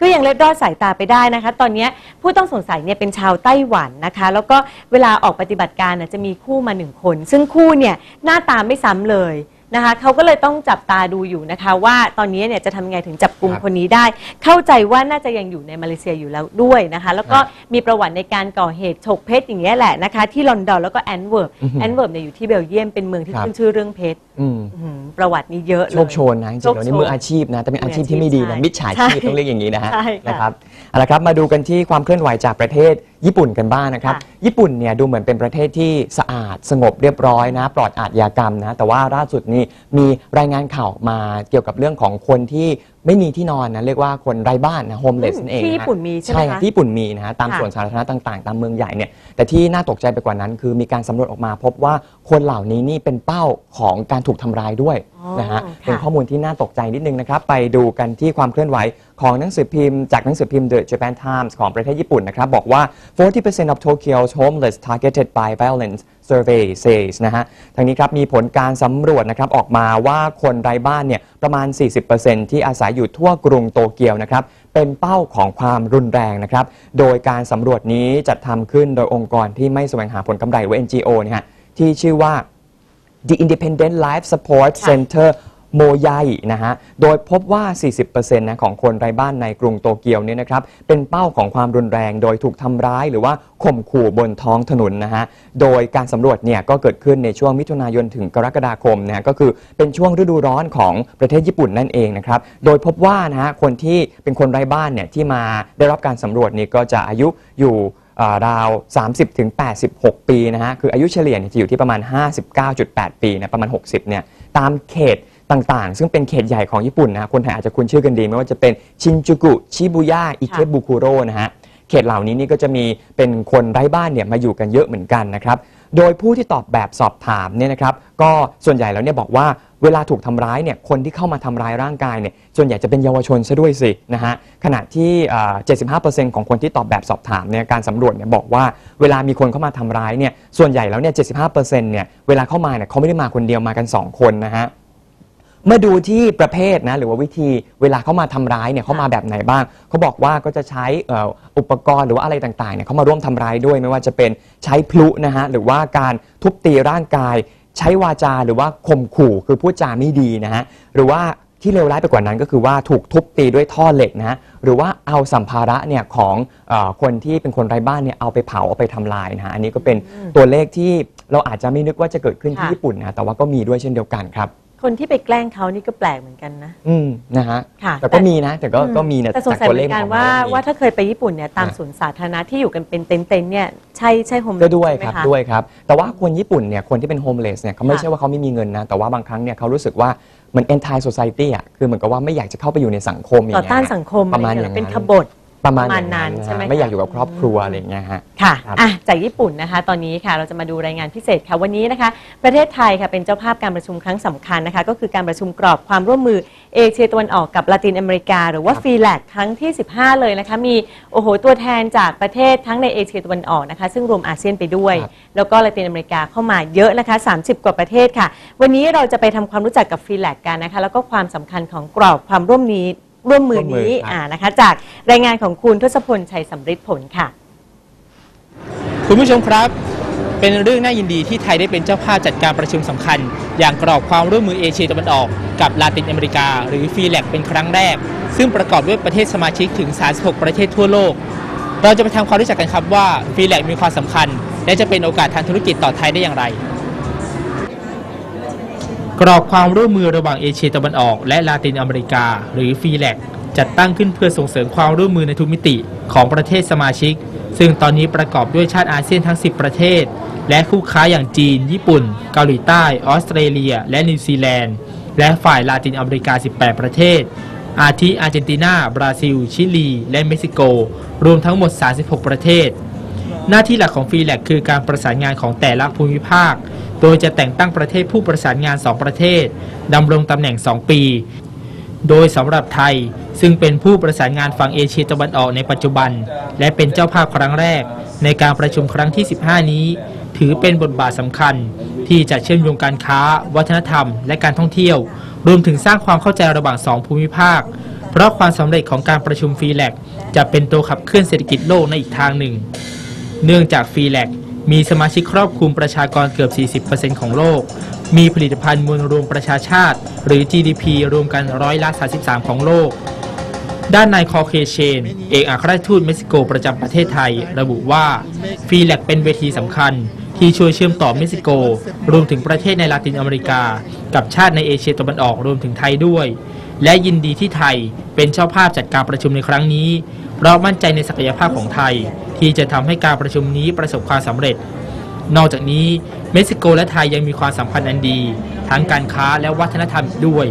ก็ยังเล็ดรอดสายตาไปได้นะคะตอนนี้ผู้ต้องสงสัยเนี่ยเป็นชาวไต้หวันนะคะแล้วก็เวลาออกปฏิบัติการจะมีคู่มาหนึ่งคนซึ่งคู่เนี่ยหน้าตาไม่ซ้ำเลยนะคะเขาก็เลยต้องจับตาดูอยู่นะคะว่าตอนนี้เนี่ยจะทำยังไงถึงจับกลุ่มคนนี้ได้เข้าใจว่าน่าจะยังอยู่ในมาเลเซียอยู่แล้วด้วยนะคะแล้วก็มีประวัติในการก่อเหตุฉกเพชรอย่างเงี้ยแหละนะคะที่ลอนดอนแล้วก็แอนเวิร์ปแอนเวิร์ปเนี่ยอยู่ที่เบลเยียมเป็นเมืองที่ขึ้นชื่อเรื่องเพชรประวัตินี้เยอะเลยโชคโชนนะจริงๆเราเนี่ยมืออาชีพนะแต่เป็นอาชีพที่ไม่ดีนะมิจฉาชีพต้องเรียกอย่างนี้นะฮะนะครับเอาละครับมาดูกันที่ความเคลื่อนไหวจากประเทศญี่ปุ่นกันบ้างนะครับญี่ปุ่นเนี่ยดูเหมือนเป็นประเทศที่สะอาดสงบเรียบร้อยนะปลอดอาชญากรรมนะแต่ว่าล่าสุดนี้มีรายงานข่าวมาเกี่ยวกับเรื่องของคนที่ ไม่มีที่นอนนะเรียกว่าคนไร้บ้านนะโฮมเลสนั่นเองที่ญี่ปุ่นมีใช่ไหมคะที่ญี่ปุ่นมีนะฮะตามสวนสาธารณะต่างๆตามเมืองใหญ่เนี่ยแต่ที่น่าตกใจไปกว่านั้นคือมีการสำรวจออกมาพบว่าคนเหล่านี้นี่เป็นเป้าของการถูกทำร้ายด้วยนะฮะเป็นข้อมูลที่น่าตกใจนิดนึงนะครับไปดูกันที่ความเคลื่อนไหวของหนังสือพิมพ์จากหนังสือพิมพ์ The Japan Times ของประเทศญี่ปุ่นนะครับบอกว่า forty percent of Tokyo's homeless targeted by violence survey says นะฮะทางนี้ครับมีผลการสำรวจนะครับออกมาว่าคนไร้บ้านเนี่ยประมาณ สี่สิบเปอร์เซ็นต์ ที่อาศัยอยู่ทั่วกรุงโตเกียวนะครับเป็นเป้าของความรุนแรงนะครับโดยการสำรวจนี้จัดทำขึ้นโดยองค์กรที่ไม่แสวงหาผลกำไรหรือ เอ็น จี โอ นะฮะที่ชื่อว่า The Independent Life Support Centerโมยัยนะฮะโดยพบว่า สี่สิบเปอร์เซ็นต์ นะของคนไร้บ้านในกรุงโตเกียวเนี่ยนะครับเป็นเป้าของความรุนแรงโดยถูกทำร้ายหรือว่าข่มขู่บนท้องถนนนะฮะโดยการสำรวจเนี่ยก็เกิดขึ้นในช่วงมิถุนายนถึงกรกฎาคมนะฮะก็คือเป็นช่วงฤดูร้อนของประเทศญี่ปุ่นนั่นเองนะครับโดยพบว่านะฮะคนที่เป็นคนไร้บ้านเนี่ยที่มาได้รับการสำรวจนี่ก็จะอายุอยู่ราว สามสิบถึงแปดสิบหก ปีนะฮะคืออายุเฉลี่ยจะอยู่ที่ประมาณ ห้าสิบเก้าจุดแปด ปีนะประมาณหกสิบเนี่ยตามเขตต่างๆซึ่งเป็นเขตใหญ่ของญี่ปุ่นนะคนไทยอาจจะคุ้นชื่อกันดีไม่ว่าจะเป็นชินจูกุชิบุย่าอิเคบุคุโร่นะฮะเขตเหล่านี้นี่ก็จะมีเป็นคนไร้บ้านเนี่ยมาอยู่กันเยอะเหมือนกันนะครับโดยผู้ที่ตอบแบบสอบถามเนี่ยนะครับก็ส่วนใหญ่แล้วเนี่ยบอกว่าเวลาถูกทำร้ายเนี่ยคนที่เข้ามาทำร้ายร่างกายเนี่ยส่วนใหญ่จะเป็นเยาวชนซะด้วยสินะฮะขณะที่ เจ็ดสิบห้าเปอร์เซ็นต์ ของคนที่ตอบแบบสอบถามเนี่ยการสำรวจเนี่ยบอกว่าเวลามีคนเข้ามาทำร้ายเนี่ยส่วนใหญ่แล้วเนี่ย เจ็ดสิบห้าเปอร์เซ็นต์ เนี่ยเวลาเข้ามาเนี่ยเขาไม่ได้มาคนเดียวมากันสองคนนะฮะเมื่อดูที่ประเภทนะหรือว่าวิธีเวลาเขามาทำร้ายเนี่ยเขามาแบบไหนบ้างเขาบอกว่าก็จะใช้อุปกรณ์หรือว่าอะไรต่างๆเนี่ยเขามาร่วมทำร้ายด้วยไม่ว่าจะเป็นใช้พลุนะฮะหรือว่าการทุบตีร่างกายใช้วาจาหรือว่าข่มขู่คือพูดจาไม่ดีนะฮะหรือว่าที่เลวร้ายไปกว่านั้นก็คือว่าถูกทุบตีด้วยท่อเหล็กนะฮะหรือว่าเอาสัมภาระเนี่ยของคนที่เป็นคนไร้บ้านเนี่ยเอาไปเผาเอาไปทำลายนะฮะอันนี้ก็เป็นตัวเลขที่เราอาจจะไม่นึกว่าจะเกิดขึ้นที่ญี่ปุ่นนะแต่ว่าก็มีด้วยเช่นเดียวกันครับคนที่ไปแกล้งเขานี่ก็แปลกเหมือนกันนะอืมนะฮะแต่ก็มีนะแต่ก็ก็มีนะแต่สงสัยเหมือนกันว่าว่าถ้าเคยไปญี่ปุ่นเนี่ยตามสวนสาธารณะที่อยู่กันเป็นเต็นท์เนี่ยใช่ใช่โฮมเลสก็ด้วยครับด้วยครับแต่ว่าคนญี่ปุ่นเนี่ยคนที่เป็นโฮมเลสเนี่ยเขาไม่ใช่ว่าเขาไม่มีเงินนะแต่ว่าบางครั้งเนี่ยเขารู้สึกว่าเหมือน anti society อ่ะคือเหมือนกับว่าไม่อยากจะเข้าไปอยู่ในสังคมอย่างเงี้ยต่อต้านสังคมประมาณอย่างเป็นขบฏประมาณนั้นใช่ไหมไม่อยากอยู่กับครอบครัวอะไรอย่างเงี้ยฮะค่ะอ่ะจากญี่ปุ่นนะคะตอนนี้ค่ะเราจะมาดูรายงานพิเศษค่ะวันนี้นะคะประเทศไทยค่ะเป็นเจ้าภาพการประชุมครั้งสำคัญนะคะก็คือการประชุมกรอบความร่วมมือเอเชียตะวันออกกับลาตินอเมริกาหรือว่าฟีแลกครั้งที่สิบห้าเลยนะคะมีโอ้โหตัวแทนจากประเทศทั้งในเอเชียตะวันออกนะคะซึ่งรวมอาเซียนไปด้วยแล้วก็ลาตินอเมริกาเข้ามาเยอะนะคะสามสิบกว่าประเทศค่ะวันนี้เราจะไปทำความรู้จักกับฟีแลกกันนะคะแล้วก็ความสำคัญของกรอบความร่วมมือร่วมมือนี้อ่านะคะจากรายงานของคุณทศพลชัยสำริดผลค่ะคุณผู้ชมครับเป็นเรื่องน่ายินดีที่ไทยได้เป็นเจ้าภาพจัดการประชุมสำคัญอย่างกรอบความร่วมมือเอเชียตะวันออกกับลาตินอเมริกาหรือฟีแลกเป็นครั้งแรกซึ่งประกอบด้วยประเทศสมาชิกถึงสามสิบหกประเทศทั่วโลกเราจะไปทำความรู้จักกันครับว่าฟีแลกมีความสำคัญและจะเป็นโอกาสทางธุรกิจต่อไทยได้อย่างไรกรอบความร่วมมือระหว่างเอเชียตะวันออกและลาตินอเมริกาหรือฟีแลกจัดตั้งขึ้นเพื่อส่งเสริมความร่วมมือในทุกมิติของประเทศสมาชิกซึ่งตอนนี้ประกอบด้วยชาติอาเซียนทั้งสิบประเทศและคู่ค้าอย่างจีนญี่ปุ่นเกาหลีใต้ออสเตรเลียและนิวซีแลนด์และฝ่ายลาตินอเมริกาสิบแปดประเทศอาทิอาร์เจนตินาบราซิลชิลีและเม็กซิโกรวมทั้งหมดสามสิบหกประเทศหน้าที่หลักของฟีแลกคือการประสานงานของแต่ละภูมิภาคโดยจะแต่งตั้งประเทศผู้ประสานงานสองประเทศดำรงตำแหน่งสองปีโดยสำหรับไทยซึ่งเป็นผู้ประสานงานฝั่งเอเชียตะวันออกในปัจจุบันและเป็นเจ้าภาพครั้งแรกในการประชุมครั้งที่สิบห้านี้ถือเป็นบทบาทสำคัญที่จะเชื่อมโยงการค้าวัฒนธรรมและการท่องเที่ยวรวมถึงสร้างความเข้าใจระหว่างสองภูมิภาคเพราะความสำเร็จของการประชุมฟีแลกจะเป็นตัวขับเคลื่อนเศรษฐกิจโลกในอีกทางหนึ่งเนื่องจากฟีแลกมีสมาชิกครอบคลุมประชากรเกือบ สี่สิบเปอร์เซ็นต์ ของโลกมีผลิตภัณฑ์มวลรวมประชาชาติหรือ จี ดี พี รวมกันร้อยละสามสิบสามของโลกด้านนายคอเคเชนเอกอัครราชทูตเม็กซิโกประจำประเทศไทยระบุว่าฟีแลกเป็นเวทีสำคัญที่ช่วยเชื่อมต่อเม็กซิโกรวมถึงประเทศในลาตินอเมริกากับชาติในเอเชียตะวันออกรวมถึงไทยด้วยและยินดีที่ไทยเป็นเจ้าภาพจัดการประชุมในครั้งนี้เพราะมั่นใจในศักยภาพของไทยที่จะทำให้การประชุมนี้ประสบความสำเร็จนอกจากนี้เม็กซิโกและไทยยังมีความสัมพันธ์อันดีทั้งการค้าและวัฒนธรรมด้วย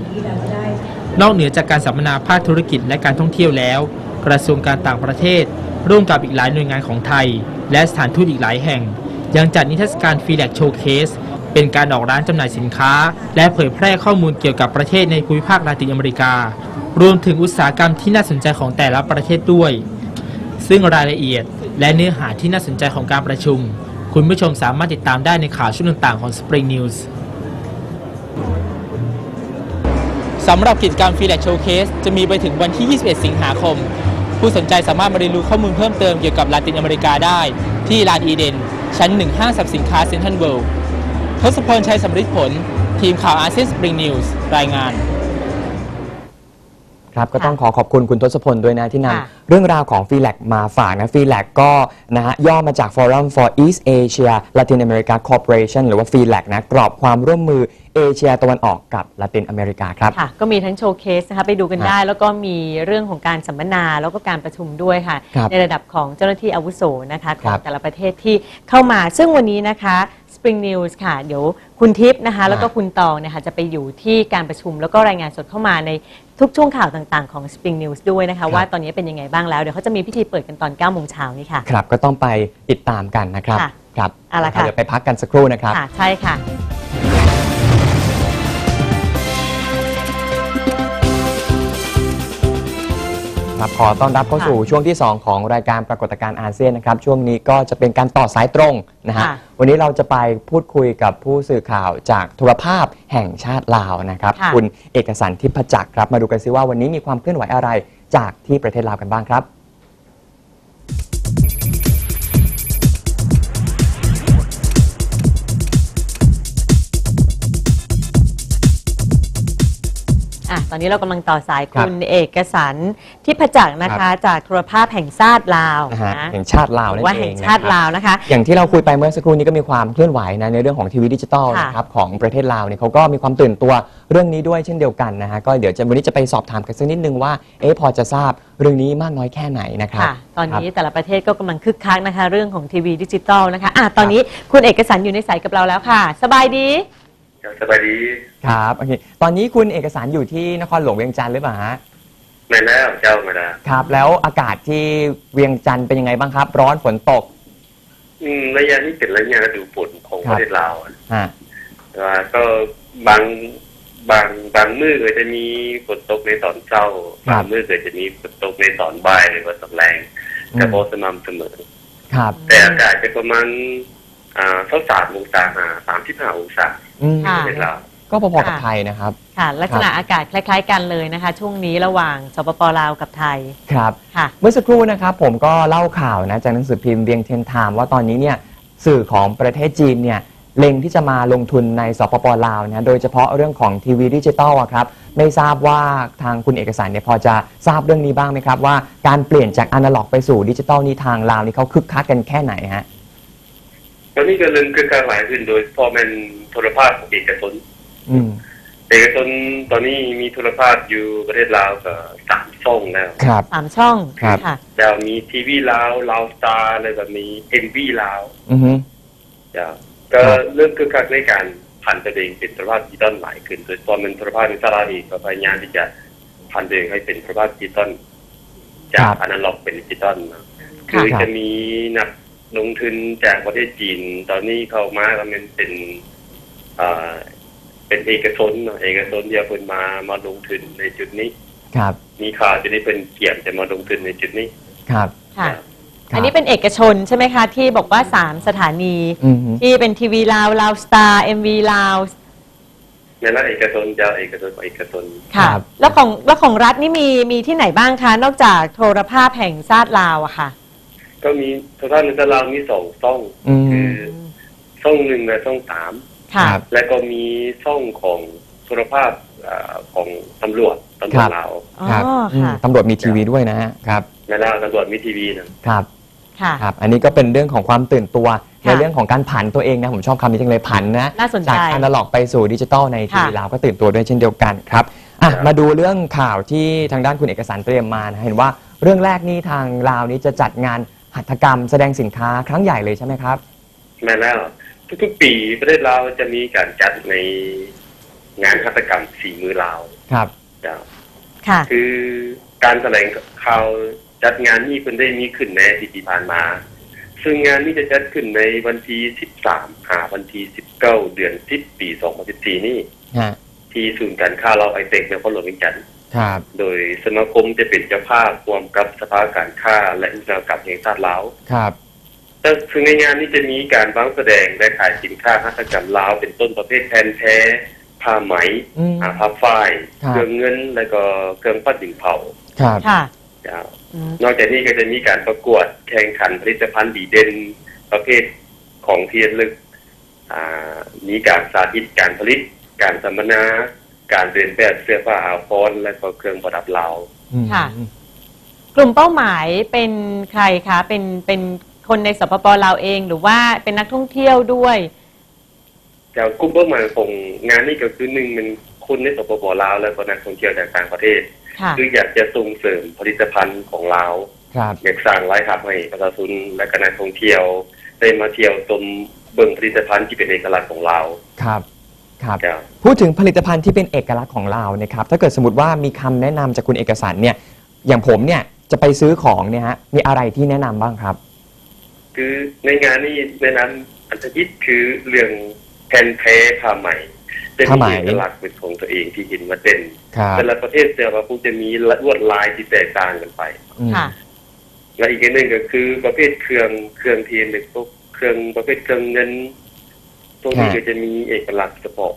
นอกเหนือจากการสัมมนาภาคธุรกิจและการท่องเที่ยวแล้วกระทรวงการต่างประเทศร่วมกับอีกหลายหน่วยงานของไทยและสถานทูตอีกหลายแห่งยังจัดนิทรรศการฟีแลกโชว์เคสเป็นการออกร้านจำหน่ายสินค้าและเผยแพร่ข้อมูลเกี่ยวกับประเทศในภูมิภาคลาตินอเมริการวมถึงอุตสาหกรรมที่น่าสนใจของแต่ละประเทศด้วยซึ่งรายละเอียดและเนื้อหาที่น่าสนใจของการประชุมคุณผู้ชมสามารถติดตามได้ในข่าวช่วงต่างๆของ Spring News สำหรับกิจกรรม Freelance Showcase จะมีไปถึงวันที่ ยี่สิบเอ็ด สิงหาคมผู้สนใจสามารถมาเรียนรู้ข้อมูลเพิ่มเติมเกี่ยวกับลาตินอเมริกาได้ที่ลานอีเดนชั้นหนึ่งห้างสรรพสินค้าเซ็นทรัลเวิลด์ทศพลชัยสำริดผลทีมข่าวอาเซียน Spring News รายงานครับก็ต้องขอขอบคุณคุณทศพลด้วยนะที่นำเรื่องราวของฟีแลกมาฝากนะฟีแลกก็นะฮะย่อมาจาก Forum for East Asia Latin America Corporation หรือว่าฟีแลกนะกรอบความร่วมมือเอเชียตะวันออกกับลาตินอเมริกาครับค่ะก็มีทั้งโชว์เคสนะคะไปดูกันได้แล้วก็มีเรื่องของการสัมมนาแล้วก็การประชุมด้วยค่ะในระดับของเจ้าหน้าที่อาวุโสนะคะของแต่ละประเทศที่เข้ามาซึ่งวันนี้นะคะSpring News ค่ะเดี๋ยวคุณทิพย์นะคะแล้วก็คุณตองเนี่ยค่ะจะไปอยู่ที่การประชุมแล้วก็รายงานสดเข้ามาในทุกช่วงข่าวต่างๆของ Spring News ด้วยนะคะว่าตอนนี้เป็นยังไงบ้างแล้วเดี๋ยวเขาจะมีพิธีเปิดกันตอนเก้าโมงเช้านี่ค่ะครับก็ต้องไปติดตามกันนะครับครับเอาล่ะค่ะเดี๋ยวไปพักกันสักครู่นะครับใช่ค่ะขอต้อนรับเข้าสู่ช่วงที่สองของรายการปรากฏการณ์อาเซียนนะครับช่วงนี้ก็จะเป็นการต่อสายตรงนะฮะวันนี้เราจะไปพูดคุยกับผู้สื่อข่าวจากโทรภาพแห่งชาติลาวนะครับคุณเอกสรรทิพจักรครับมาดูกันซิว่าวันนี้มีความเคลื่อนไหวอะไรจากที่ประเทศลาวกันบ้างครับตอนนี้เรากำลังต่อสายคุณเอกสรรทิพจักรนะคะจากโทรภาพแห่งชาติลาวนะแห่งชาติลาวนั่นเองว่าแห่งชาติลาวนะคะอย่างที่เราคุยไปเมื่อสักครู่นี้ก็มีความเคลื่อนไหวนะในเรื่องของทีวีดิจิตอลนะครับของประเทศลาวเนี่ยเขาก็มีความตื่นตัวเรื่องนี้ด้วยเช่นเดียวกันนะฮะก็เดี๋ยววันนี้จะไปสอบถามกันสักนิดนึงว่าเอ๊ะพอจะทราบเรื่องนี้มากน้อยแค่ไหนนะครับตอนนี้แต่ละประเทศก็กำลังคึกคักนะคะเรื่องของทีวีดิจิตอลนะคะตอนนี้คุณเอกสรรอยู่ในสายกับเราแล้วค่ะสบายดีสบายดีครับโอเคตอนนี้คุณเอกสรรอยู่ที่นครหลวงเวียงจันทร์หรือเปล่าฮะไม่แล้วเจ้าไม่ได้ครับแล้วอากาศที่เวียงจันทร์เป็นยังไงบ้างครับร้อนฝนตกอืมระยะนี้เป็นระยะฤดูฝนของประเทศลาวอ่าก็บางบางบางมื้อก็จะมีฝนตกในตอนเช้าบางมื้อก็จะมีฝนตกในตอนบ่ายหรือว่าตกแรงแต่พอสม่ำเสมอครับแต่อากาศจะประมาณอ่าสักสามองศาสามสิบห้าองศาก็พอๆกับไทยนะครับค่ะลักษณะอากาศคล้ายๆกันเลยนะคะช่วงนี้ระหว่างสปป.ลาวกับไทยครับเมื่อสักครู่นะครับผมก็เล่าข่าวนะจากหนังสือพิมพ์เวียงเทียนไทม์ว่าตอนนี้เนี่ยสื่อของประเทศจีนเนี่ยเล็งที่จะมาลงทุนในสปป.ลาวนะโดยเฉพาะเรื่องของทีวีดิจิตอลครับไม่ทราบว่าทางคุณเอกสรรเนี่ยพอจะทราบเรื่องนี้บ้างไหมครับว่าการเปลี่ยนจากอนาล็อกไปสู่ดิจิตอลนี่ทางลาวนี่เขาคึกคักกันแค่ไหนฮะตอนนี้ก็เริ่มเกิดการหลายขึ้นโดยพ่อแม่โทรภาพเอกชนเอกชนตอนนี้มีโทรภาพอยู่ประเทศลาวกับสามช่องแล้วครับสามช่องครับแล้วมีทีวีลาวลาวสตาร์อะไรแบบนี้เอ็มวีลาวอือฮึก็เริ่มเกิดการในการผ่านตัวเองเป็นโทรภาพดิจิตอลหลายขึ้นโดยพ่อแม่โทรภาพในสาราดีก็พยายามที่จะผ่านตัวเองให้เป็นโทรภาพดิจิตอลจากอนาล็อกเป็นดิจิตอลคือจะมีนักลงทุนจากประเทศจีนตอนนี้เข้ามาแล้วมันเป็นเป็นเอกชนเอกชนที่เป็นมามาลงทุนในจุดนี้ครับมีข่าวจะได้เป็นเกี่ยมจะมาลงทุนในจุดนี้ครับค่ะอันนี้เป็นเอกชนใช่ไหมคะที่บอกว่าสามสถานีที่เป็นทีวีลาวลาวสตาร์เอ็มวีลาวเนี่ยนะเอกชนจะเอกชนเอกชนครับแล้วของแล้วของรัฐนี่มีมีที่ไหนบ้างคะนอกจากโทรภาพแห่งชาติลาวอะค่ะก็มีโทรทัศน์ในตารางมีสองช่องคือช่องหนึ่งและช่องสามและก็มีช่องของโทรภาพของตำรวจตำรวจลาวตำรวจมีทีวีด้วยนะฮะครับในลาวตำรวจมีทีวีนะครับครับอันนี้ก็เป็นเรื่องของความตื่นตัวในเรื่องของการผันตัวเองนะผมชอบคำนี้จังเลยผันนะจากอนาล็อกไปสู่ดิจิตอลในทีวีลาวก็ตื่นตัวด้วยเช่นเดียวกันครับมาดูเรื่องข่าวที่ทางด้านคุณเอกสรรเตรียมมาเห็นว่าเรื่องแรกนี่ทางลาวนี้จะจัดงานหัตถกรรมแสดงสินค้าครั้งใหญ่เลยใช่ไหมครับแม่แล้วทุกๆปีประเทศลาวจะมีการจัดในงานหัตถกรรมฝีมือลาวครับ คือการแถลงข่าวจัดงานนี้เป็นได้มีขึ้นในอาทิตย์ที่ผ่านมาซึ่งงานนี้จะจัดขึ้นในวันที่สิบสามหาวันที่สิบเก้าเดือนสิบปีสองพันสิบสี่นี้ที่ศูนย์การค้าเราไอเทคในพหลเวียงจันทน์โดยสมาคมจะเป็นเจ้าภาพร่วมกับสภาการค้าและอุตสาหกรรมแห่งชาติลาวแต่ซึ่งในงานนี้จะมีการวางแสดงและขายสินค้าหัตถกรรมลาวเป็นต้นประเภทแผ่นแท้ผ้าไหมผ้าฝ้ายเครื่องเงินและก็เครื่องปั้นดินเผาอนอกจากนี้ก็จะมีการประกวดแข่งขันผลิตภัณฑ์ดีเด่นประเภทของเทียนลึกมีการสาธิตการผลิตการสัมมนาการเรียนแบบเสื้อผ้าอาภรณ์และก็เครื่องประดับลาวค่ะกลุ่มเป้าหมายเป็นใครคะเป็นเป็นคนในสปป.ลาวเองหรือว่าเป็นนักท่องเที่ยวด้วยจากกลุ่มเป้าหมายของงานนี้ก็คือหนึ่งเป็นคนในสปป.ลาวและก็นักท่องเที่ยวจากต่างประเทศคืออยากจะส่งเสริมผลิตภัณฑ์ของลาวอยากสร้างรายได้ให้ประชาชนและก็นักท่องเที่ยวได้มาเที่ยวชมเบื้องผลิตภัณฑ์ที่เป็นเอกลักษณ์ของลาวครับครับพูดถึงผลิตภัณฑ์ที่เป็นเอกลักษณ์ของลาวนะครับถ้าเกิดสมมติว่ามีคำแนะนำจากคุณเอกสารเนี่ยอย่างผมเนี่ยจะไปซื้อของเนี่ยฮะมีอะไรที่แนะนำบ้างครับคือในงานนี้แนะนำอันดับที่คือเรื่องแผ่นแท้ผ้าไหมเป็นเอกลักษณ์เป็นของตัวเองที่เห็นมาเด่นแต่ละประเทศแต่ละภูมิจะมีลวดลายที่แตกต่างกันไปและอีกอย่างหนึ่งก็คือประเภทเครื่องเครื่องเทียนหรือพวกเครื่องประเภทเครื่องเงินตรงนี้ก็จะมีเอกลักษณ์เฉพาะ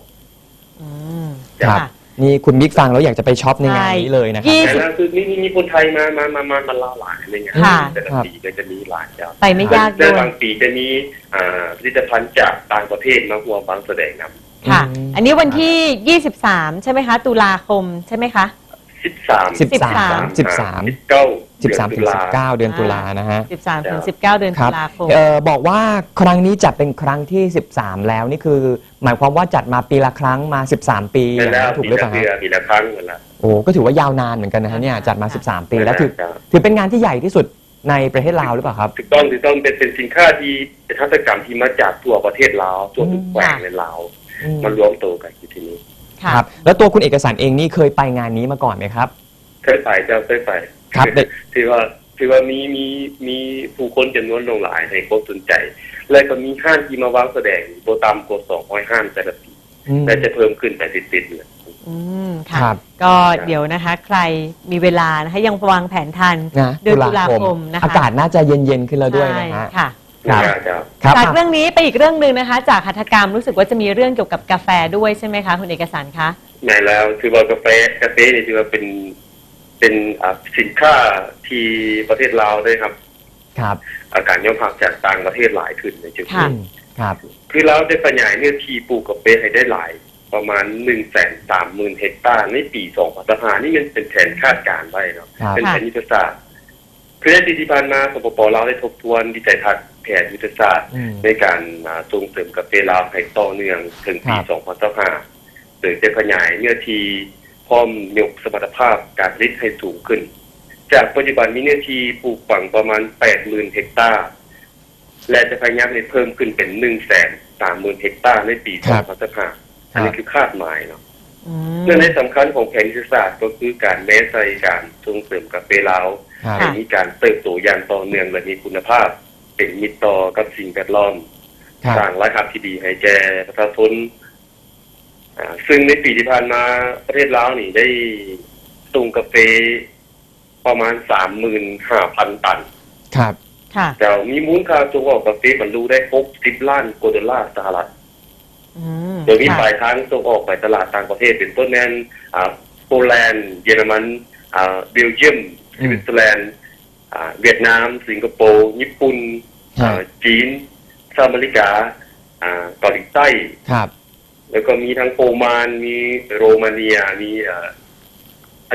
ครับนี่คุณบิ๊กฟังแล้วอยากจะไปช็อปในงานนี้เลยนะครับแต่ละคือนี่มีคนไทยมามามามามาลาหลายในงานแต่ละปีก็จะมีหลายเจ้าไปไม่ยากด้วยบางปีจะมีผลิตภัณฑ์จากต่างประเทศมาหัวบางแสดงนำค่ะอันนี้วันที่ยี่สิบสามใช่ไหมคะตุลาคมใช่ไหมคะสิบสาม สิบสาม สิบสาม สิบเก้า สิบสาม สิบเก้าเดือนตุลานะฮะสิบสาม สิบเก้าเดือนตุลาคมบอกว่าครั้งนี้จัดเป็นครั้งที่สิบสามแล้วนี่คือหมายความว่าจัดมาปีละครั้งมาสิบสามปีถูกหรือเปล่าปีละครั้งแล้วโอ้ก็ถือว่ายาวนานเหมือนกันนะฮะเนี่ยจัดมาสิบสามปีแล้วถือถือเป็นงานที่ใหญ่ที่สุดในประเทศลาวหรือเปล่าครับถูกต้องถูกต้องเป็นเป็นสินค้าที่เป็นหัตถกรรมที่มาจากทั่วประเทศลาวทั่วทุกแหวนในลาวมันรวมตัวกันอยู่ที่นี่ครับแล้วตัวคุณเอกสารเองนี่เคยไปงานนี้มาก่อนไหมครับเคยไปเจ้าเคยไปครับถือว่าถือว่ามีมีมีผู้คนจำนวนหลายให้ความสนใจและก็มีห้างที่มาวางแสดงโบตามกว่าสองร้อยห้างแต่ละปีและจะเพิ่มขึ้นแต่ติดๆเลยอืมครับก็เดี๋ยวนะคะใครมีเวลานะคะยังวางแผนทันเดือนตุลาคมนะคะอากาศน่าจะเย็นๆขึ้นแล้วด้วยนะฮะจากเรื่องนี้ไปอีกเรื่องหนึ่งนะคะจากหัตถกรรมรู้สึกว่าจะมีเรื่องเกี่ยวกับกาแฟด้วยใช่ไหมคะคุณเอกสารคะใช่แล้วคือว่ากาแฟกาแฟเนี่ยถือว่าเป็นเป็นสินค้าที่ประเทศลาวด้วยครับครับอากาศยอมผักจากต่างประเทศหลายขึ้นในจุดนี้ครับคือเราได้ขยายเนื้อที่ปลูกกาแฟให้ได้หลายประมาณหนึ่งแสนสามหมื่นเฮกตาร์ในปีสองพันสิบห้านี่มันเป็นแผนคาดการณ์ไว้เนาะเป็นแผนยุทธศาสตร์คือในปีที่ผ่านมาสปป.ลาวได้ทบทวนวิจัยทัศน์แผนยุทธศาสตร์ในการส่งเสริมกาแฟลาวให้ต่อเนื่องถึงปีสองพันสิบห้าโดยจะขยายเนื้อที่พร้อมยกสมรรถภาพการผลิตให้สูงขึ้นจากปัจจุบันมีเนื้อที่ปลูกฝังประมาณ แปดหมื่น เฮกตาร์และจะขยายให้เพิ่มขึ้นเป็น หนึ่งแสนสามหมื่น เฮกตาร์ในปีสองพันสิบห้าอันนี้คือคาดหมายเนาะเรื่องในสำคัญของแผนยุทธศาสตร์ก็คือการแม้ใจการส่งเสริมกาแฟลาวให้มีการเติบโตอย่างต่อเนื่องและมีคุณภาพเป็นมิตรต่อกับสิ่งแวดล้อมสร้างราคาที่ดีให้แก่ประชาชนซึ่งในปีที่ผ่านมาประเทศลาวนี่ได้ส่งกาแฟประมาณสามหมื่นห้าพันตันครับแต่มีมูลค่าส่งออกกาแฟบรรลุได้ครบสิบล้านดอลลาร์สหรัฐโดยมีปลายทางส่งออกไปตลาดต่างประเทศเป็นต้นแน่นโปแลนด์เยอรมันเบลเยียมสวิตเซอร์แลนด์เวียดนามสิงคโปร์ญี่ปุ่นจีนสหรัฐอเมริกาเกาหลีใต้แล้วก็มีทั้งโปแลนด์มีโรมาเนียมีอ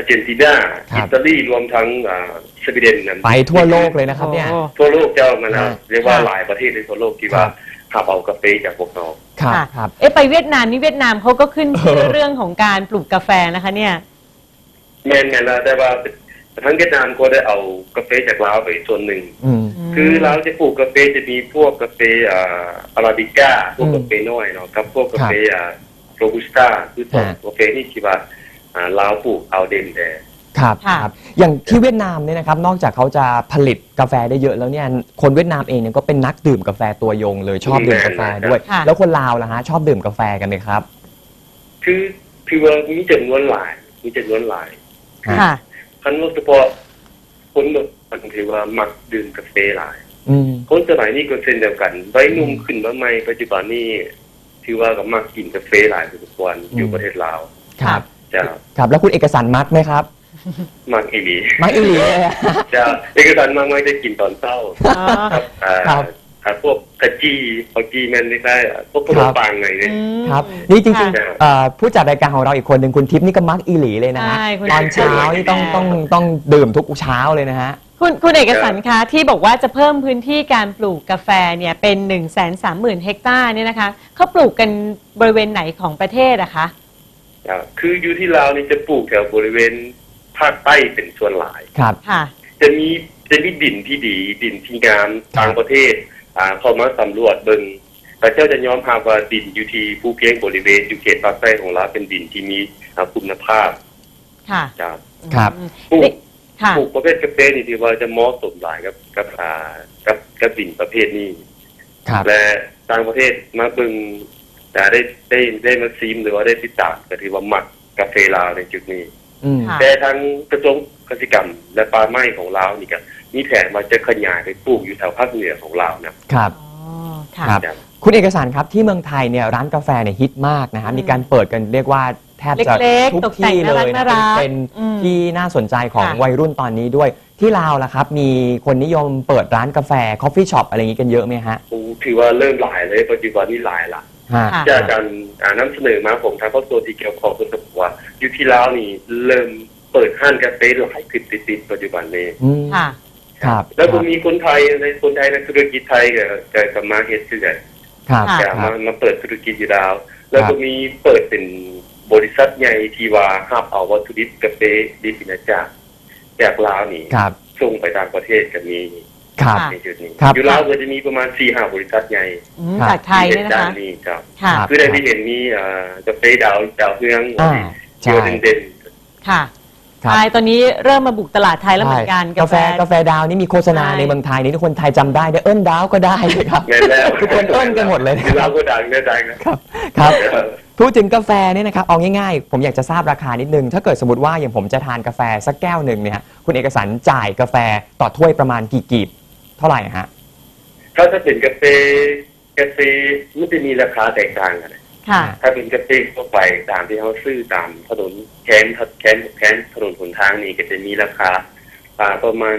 าร์เจนตินาอิตาลีรวมทั้งสวีเดนไปทั่วโลกเลยนะครับเนี่ยทั่วโลกเจ้ามันเรียกว่าหลายประเทศในทั่วโลกที่ว่าขับเอากาแฟจากพวกเราค่ะเอ๊ะไปเวียดนามนี่เวียดนามเขาก็ขึ้นชื่อเรื่องของการปลูกกาแฟนะคะเนี่ยแม่นไงล่ะแต่ว่าทั้งเวียดนามก็ได้เอากาแฟจากลาวไปส่วนหนึ่งคือลาวจะปลูกกาแฟจะมีพวกกาแฟอาราบิก้าพวกกาแฟน้อยเนาะครับพวกกาแฟโรบูสต้าคือส่วนกาแฟนี่ที่ว่าลาวปลูกเอาเด่นแต่ ครับครับอย่างที่เวียดนามเนี่ยนะครับนอกจากเขาจะผลิตกาแฟได้เยอะแล้วเนี่ยคนเวียดนามเองเนี่ยก็เป็นนักดื่มกาแฟตัวยงเลยชอบดื่มกาแฟด้วยแล้วคนลาวล่ะฮะชอบดื่มกาแฟกันไหมครับคือคือว่ามีจำนวนหลายมีจำนวนหลายค่ะคันว่าเฉพาะคนแบบที่ว่ามักดื่มกาแฟหลายคนสมัยนี้ก็เช่นเดียวกันใบนุ่มขึ้นมาใหม่ปัจจุบันนี้ที่ว่าก็มักกินกาแฟหลายทุกวันอยู่ประเทศลาวครับครับแล้วคุณเอกสารมักไหมครับมักอีหลีมักอีหลีจะเอกสารมักไม่ได้กินตอนเช้าครับครับพวกกะจีพอจีแมนนี่ได้พวกขนมปังไงเนี่ยครับนี่จริงๆผู้จัดรายการของเราอีกคนหนึ่งคุณทิพย์นี่ก็มักอีหลีเลยนะตอนเช้านี่ต้องต้องต้องดื่มทุกเช้าเลยนะฮะคุณคุณเอกสารคะที่บอกว่าจะเพิ่มพื้นที่การปลูกกาแฟเนี่ยเป็นหนึ่งแสนสามหมื่นเฮกตาร์เนี่ยนะคะเขาปลูกกันบริเวณไหนของประเทศอะคะคืออยู่ที่ลาวนี่จะปลูกแถวบริเวณภาคใต้เป็นส่วนหลายครับค่ะจะมีจะมีดินที่ดีดินที่งามต่างประเทศเข้ามาสำรวจเบิ่งแต่เจ้าจะย้อมภาพว่าดินอยู่ที่ภูเก็ตบริเวณอยู่เขตภาคใต้ของลาวเป็นดินที่มีคุณภาพค่ะครับปลูกปลูกประเภทกาแฟนี่ที่ว่าจะเหมาะสมหลายกับกับกับกับดินประเภทนี้และต่างประเทศมาเบิ่งแต่ได้ได้ได้มาซีมหรือว่าได้ติดตามก็ถือว่าหมักกาแฟลาวในจุดนี้แต่ทั้งกระทรวงเกษตรกรรมและป่าไม้ของลาวนี่ก็มีแผนว่าจะขยายไปปลูกอยู่แถวภาคเหนือของลาวนะครับครับคุณเอกสารครับที่เมืองไทยเนี่ยร้านกาแฟเนี่ยฮิตมากนะครับมีการเปิดกันเรียกว่าแทบจะทุกที่เลยนะเป็นที่น่าสนใจของวัยรุ่นตอนนี้ด้วยที่ลาวล่ะครับมีคนนิยมเปิดร้านกาแฟคอฟฟี่ช็อปอะไรอย่างนี้กันเยอะไหมฮะถือว่าเริ่มหลายเลยปัจจุบันนี้หลายละจากการนำเสนอมาผมทางครอบครัวที่เกี่ยวข้องก็จะบอกว่าอยู่ที่ลาวนี่เริ่มเปิดห้างกาแฟหลายขึ้นติดๆปัจจุบันนี้ครับแล้วก็มีคนไทยในคนไทยในธุรกิจไทยกับกับมาเฮ็ดเสื่อกับมามาเปิดธุรกิจอยู่ลาวแล้วก็มีเปิดเป็นบริษัทใหญ่ที่ว่าห้ามเอาวัตถุดิบกาแฟดิบนะจ๊ะจากลาวนี่ส่งไปต่างประเทศก็มีครับอยู่ลาวก็จะมีประมาณสี่ห้าบริษัทใหญ่จากไทยเนี่ยนะคะคือได้ที่เห็นมีกาแฟดาวดาวเรืองเชียวเด่นๆค่ะใช่ตอนนี้เริ่มมาบุกตลาดไทยแล้วเหมือนกันกาแฟกาแฟดาวนี่มีโฆษณาในเมืองไทยนี่ทุกคนไทยจำได้ได้เอิ้นดาวก็ได้ครับทุกคนเอิ้นกันหมดเลยดาวก็ดังได้ดังนะครับครับพูดถึงกาแฟเนี่ยนะครับเอาง่ายๆผมอยากจะทราบราคานิดนึงถ้าเกิดสมมติว่าอย่างผมจะทานกาแฟสักแก้วหนึ่งเนี่ยคุณเอกสารจ่ายกาแฟต่อถ้วยประมาณกี่กีบเท่าไหร่ฮะถ้าจะเป็นกาแฟกาแฟมันจะมีราคาแตกต่างกันถ้าเป็นกาแฟทั่วไปตามที่เขาซื้อตามถนนแค้นแค้นแค้นถนนหนทางนี่ก็จะมีราคาประมาณ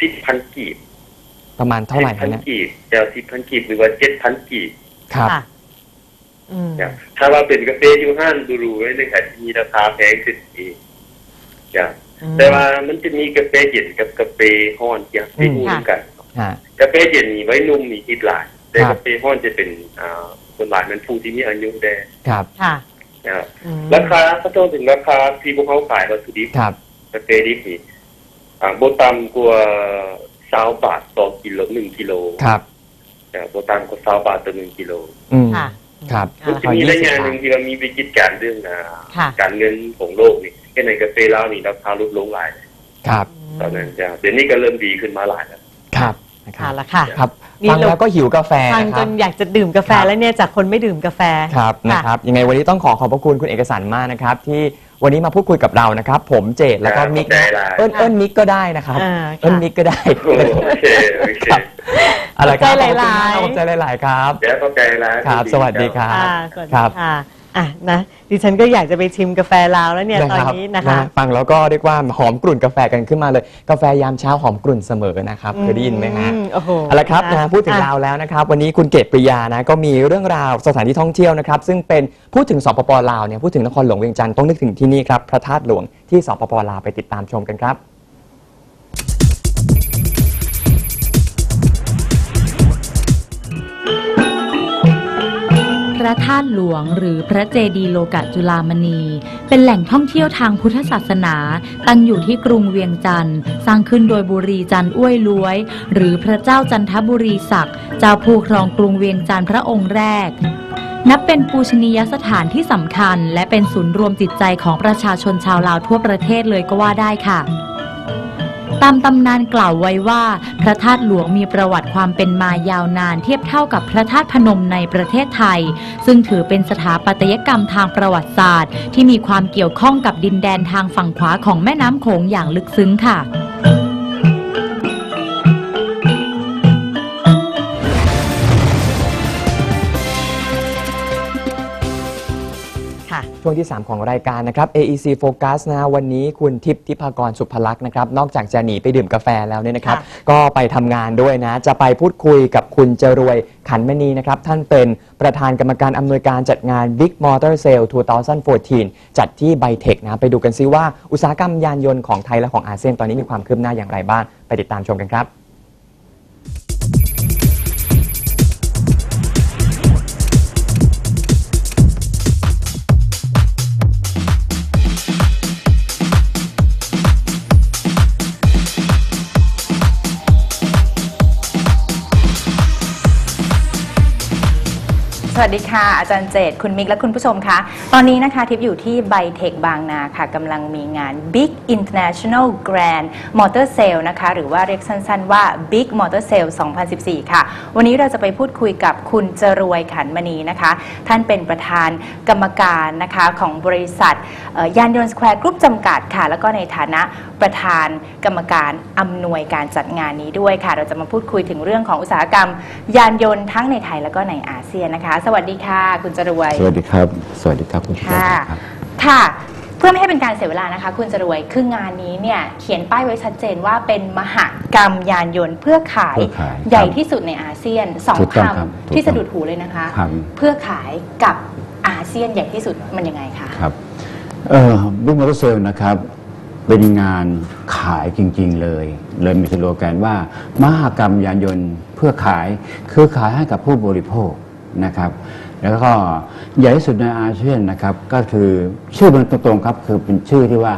สิบพันกีบประมาณเท่าไหร่พันกีบเดี๋ยวสิบพันกีบหรือว่าเจ็ดพันกีบครับถ้าว่าเป็นกาแฟยูฮั่นดูรูไว้ในขายมีราคาแพงขึ้นอีกแต่ว่ามันจะมีกาแฟเย็นกับกาแฟห้อนอย่างที่พูดกันกาแฟเย็นมีไว้นุ่มมีอิดหลายแต่กาแฟห้อนจะเป็นคนหลายมันผู้ที่มีอายุแดงครับค่ะราคาก็ต้องถึงราคาที่พวกเขาขายวัตถุดิบกาแฟดิบนี่โบตัมกว่าสาวบาทต่อกิโลหนึ่งกิโลครับโบตัมกว่าสาวบาทต่อหนึ่งกิโลค่ะครับมันจะมีรายงานหนึ่งที่เรามีวิจิตรการเรื่องการเงินของโลกนี่แค่ในกาแฟลาวนี่ราคาลดลงหลายครับตอนนั้นเดี๋ยวนี้ก็เริ่มดีขึ้นมาหลายแล้วครับค่ะละค่ะครับฟังแล้วก็หิวกาแฟฟังจนอยากจะดื่มกาแฟแล้วเนี่ยจากคนไม่ดื่มกาแฟครับนะครับยังไงวันนี้ต้องขอขอบพระคุณคุณเอกสารมากนะครับที่วันนี้มาพูดคุยกับเรานะครับผมเจตแล้วก็มิกเอิ้นเอิ้นมิกก็ได้นะครับเอิ้นมิกก็ได้โอเคโอเคอะไรครับใจหลายๆใจหลายๆครับเดี๋ยวก็ใจหลายครับสวัสดีครับครับอ่ะนะดิฉันก็อยากจะไปชิมกาแฟลาวแล้วเนี่ยตอนนี้นะคะฟังแล้วก็เรียกว่าหอมกลุ่นกาแฟกันขึ้นมาเลยกาแฟยามเช้าหอมกลุ่นเสมอนะครับเคยได้ยินไหมฮะเอาละครับนะพูดถึงลาวแล้วนะครับวันนี้คุณเกตปริยานะก็มีเรื่องราวสถานที่ท่องเที่ยวนะครับซึ่งเป็นพูดถึงสปป.ลาวเนี่ยพูดถึงนครหลวงเวียงจันทร์ต้องนึกถึงที่นี่ครับพระธาตุหลวงที่สปป.ลาวไปติดตามชมกันครับพระธาตุหลวงหรือพระเจดีย์โลกะจุฬามณีเป็นแหล่งท่องเที่ยวทางพุทธศาสนาตั้งอยู่ที่กรุงเวียงจันทร์สร้างขึ้นโดยบุรีจันทร์อ้วยล้วยหรือพระเจ้าจันทบุรีศักดิ์เจ้าผู้ครองกรุงเวียงจันทร์พระองค์แรก นับเป็นปูชนียสถานที่สำคัญและเป็นศูนย์รวมจิตใจของประชาชนชาวลาวทั่วประเทศเลยก็ว่าได้ค่ะตามตำนานกล่าวไว้ว่าพระธาตุหลวงมีประวัติความเป็นมายาวนานเทียบเท่ากับพระธาตุพนมในประเทศไทยซึ่งถือเป็นสถาปัตยกรรมทางประวัติศาสตร์ที่มีความเกี่ยวข้องกับดินแดนทางฝั่งขวาของแม่น้ำโขงอย่างลึกซึ้งค่ะช่วงที่สามของรายการนะครับ เอ อี ซี Focus นะวันนี้คุณทิพย์ทิพากรสุภลักษณ์นะครับนอกจากจะหนีไปดื่มกาแฟแล้วเนี่ยนะครับก็ไปทำงานด้วยนะจะไปพูดคุยกับคุณจรวยขันมณีนะครับท่านเป็นประธานกรรมการอำนวยการจัดงาน Big Motor Sale สองพันสิบสี่ จัดที่ไบเทคนะไปดูกันซิว่าอุตสาหกรรมยานยนต์ของไทยและของอาเซียนตอนนี้มีความคืบหน้าอย่างไรบ้างไปติดตามชมกันครับสวัสดีค่ะอาจารย์เจตคุณมิกและคุณผู้ชมคะตอนนี้นะคะทิพย์อยู่ที่ไบเทคบางนาค่ะกำลังมีงาน Big International Grand Motor Sale นะคะหรือว่าเรียกสั้นๆว่า Big Motor Sale สองพันสิบสี่ ค่ะวันนี้เราจะไปพูดคุยกับคุณจรวยขันมณีนะคะท่านเป็นประธานกรรมการนะคะของบริษัทยานยนต์สแควร์กรุ๊ปจำกัดค่ะแล้วก็ในฐานะประธานกรรมการอำนวยการจัดงานนี้ด้วยค่ะเราจะมาพูดคุยถึงเรื่องของอุตสาหกรรมยานยนต์ทั้งในไทยแล้วก็ในอาเซียนนะคะสวัสดีค่ะคุณจรวยสวัสดีครับสวัสดีครับคุณจรวยค่ะค่ะเพื่อไม่ให้เป็นการเสียเวลานะคะคุณจรวยคืองานนี้เนี่ยเขียนป้ายไว้ชัดเจนว่าเป็นมหกรรมยานยนต์เพื่อขายใหญ่ที่สุดในอาเซียนสองคำที่สะดุดหูเลยนะคะเพื่อขายกับอาเซียนใหญ่ที่สุดมันยังไงคะครับเอ่อบิ๊กมอเตอร์เซลนะครับเป็นงานขายจริงๆเลยเลยมีสโลแกนว่ามหกรรมยานยนต์เพื่อขายคือขายให้กับผู้บริโภคนะครับแล้วก็ใหญ่ที่สุดในอาเซียนนะครับก็คือชื่อมันตรงๆครับคือเป็นชื่อที่ว่า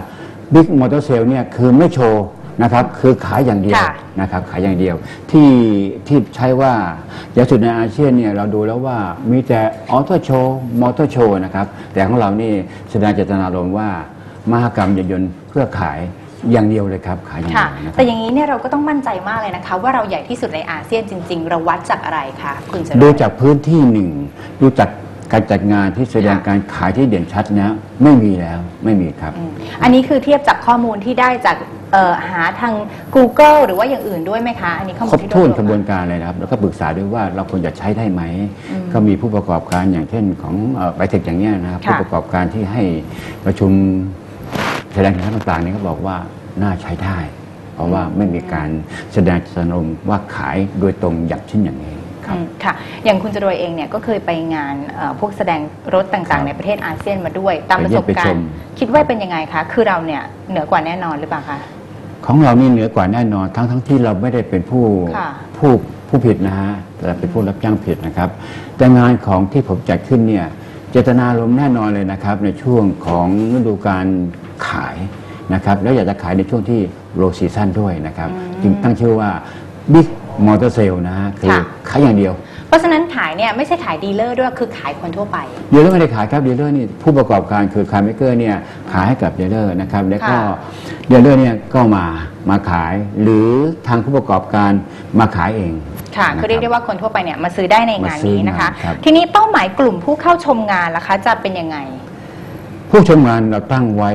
Big Motor Sale เนี่ยคือไม่โชว์นะครับคือขายอย่างเดียวนะครับขายอย่างเดียวที่ที่ใช้ว่าใหญ่สุดในอาเซียนเนี่ยเราดูแล้วว่ามีแต่ออโต้โชว์มอเตอร์โชว์นะครับแต่ของเรานี่แสดงเจตนารมณ์ว่ามหกรรมยานยนต์เพื่อขายอย่างเดียวเลยครับขายอย่างเดียวนะครับแต่อย่างนี้เนี่ยเราก็ต้องมั่นใจมากเลยนะคะว่าเราใหญ่ที่สุดในอาเซียนจริงๆเราวัดจากอะไรคะคุณจรวยดูจากพื้นที่หนึ่งดูจากการจัดงานที่แสดงการขายที่เด่นชัดนะไม่มีแล้วไม่มีครับอันนี้คือเทียบจากข้อมูลที่ได้จากหาทาง Google หรือว่าอย่างอื่นด้วยไหมคะอันนี้ครบถ้วนกระบวนการเลยนะครับแล้วก็ปรึกษาด้วยว่าเราควรจะใช้ได้ไหมก็มีผู้ประกอบการอย่างเช่นของไบเทคอย่างเงี้ยนะครับผู้ประกอบการที่ให้ประชุมแสดงสินค้าต่างๆนี่เขาบอกว่าน่าใช้ได้เพราะว่าไม่มีการแสดงสนมว่าขายโดยตรงอย่างเช่นอย่างนี้ครับค่ะอย่างคุณจรวยเองเนี่ยก็เคยไปงานพวกแสดงรถต่างๆในประเทศอาเซียนมาด้วยตามประสบการณ์คิดว่าเป็นยังไงคะคือเราเนี่ยเหนือกว่าแน่นอนหรือเปล่าคะของเรานี่เหนือกว่าแน่นอนทั้งทั้งที่เราไม่ได้เป็นผู้ผู้ผู้ผิดนะฮะแต่เป็นผู้รับจ้างผิดนะครับแต่งานของที่ผมจัดขึ้นเนี่ยเจตนารมณ์แน่นอนเลยนะครับในช่วงของฤดูกาลขายนะครับแล้วอยากจะขายในช่วงที่โลซีซั่นด้วยนะครับจึงตั้งชื่อว่า Big Motor Sale นะฮะคือขายอย่างเดียวเพราะฉะนั้นขายเนี่ยไม่ใช่ขายดีลเลอร์ด้วยคือขายคนทั่วไปดีลเลอร์ไม่ได้ขายครับดีลเลอร์นี่ผู้ประกอบการคือคาร์เมเกอร์เนี่ยขายให้กับดีลเลอร์นะครับแล้วก็ดีลเลอร์เนี่ยก็มามาขายหรือทางผู้ประกอบการมาขายเองค่ะคือเรียกได้ว่าคนทั่วไปเนี่ยมาซื้อได้ในงานนี้นะคะทีนี้เป้าหมายกลุ่มผู้เข้าชมงานล่ะคะจะเป็นยังไงผู้ชมงานเราตั้งไว้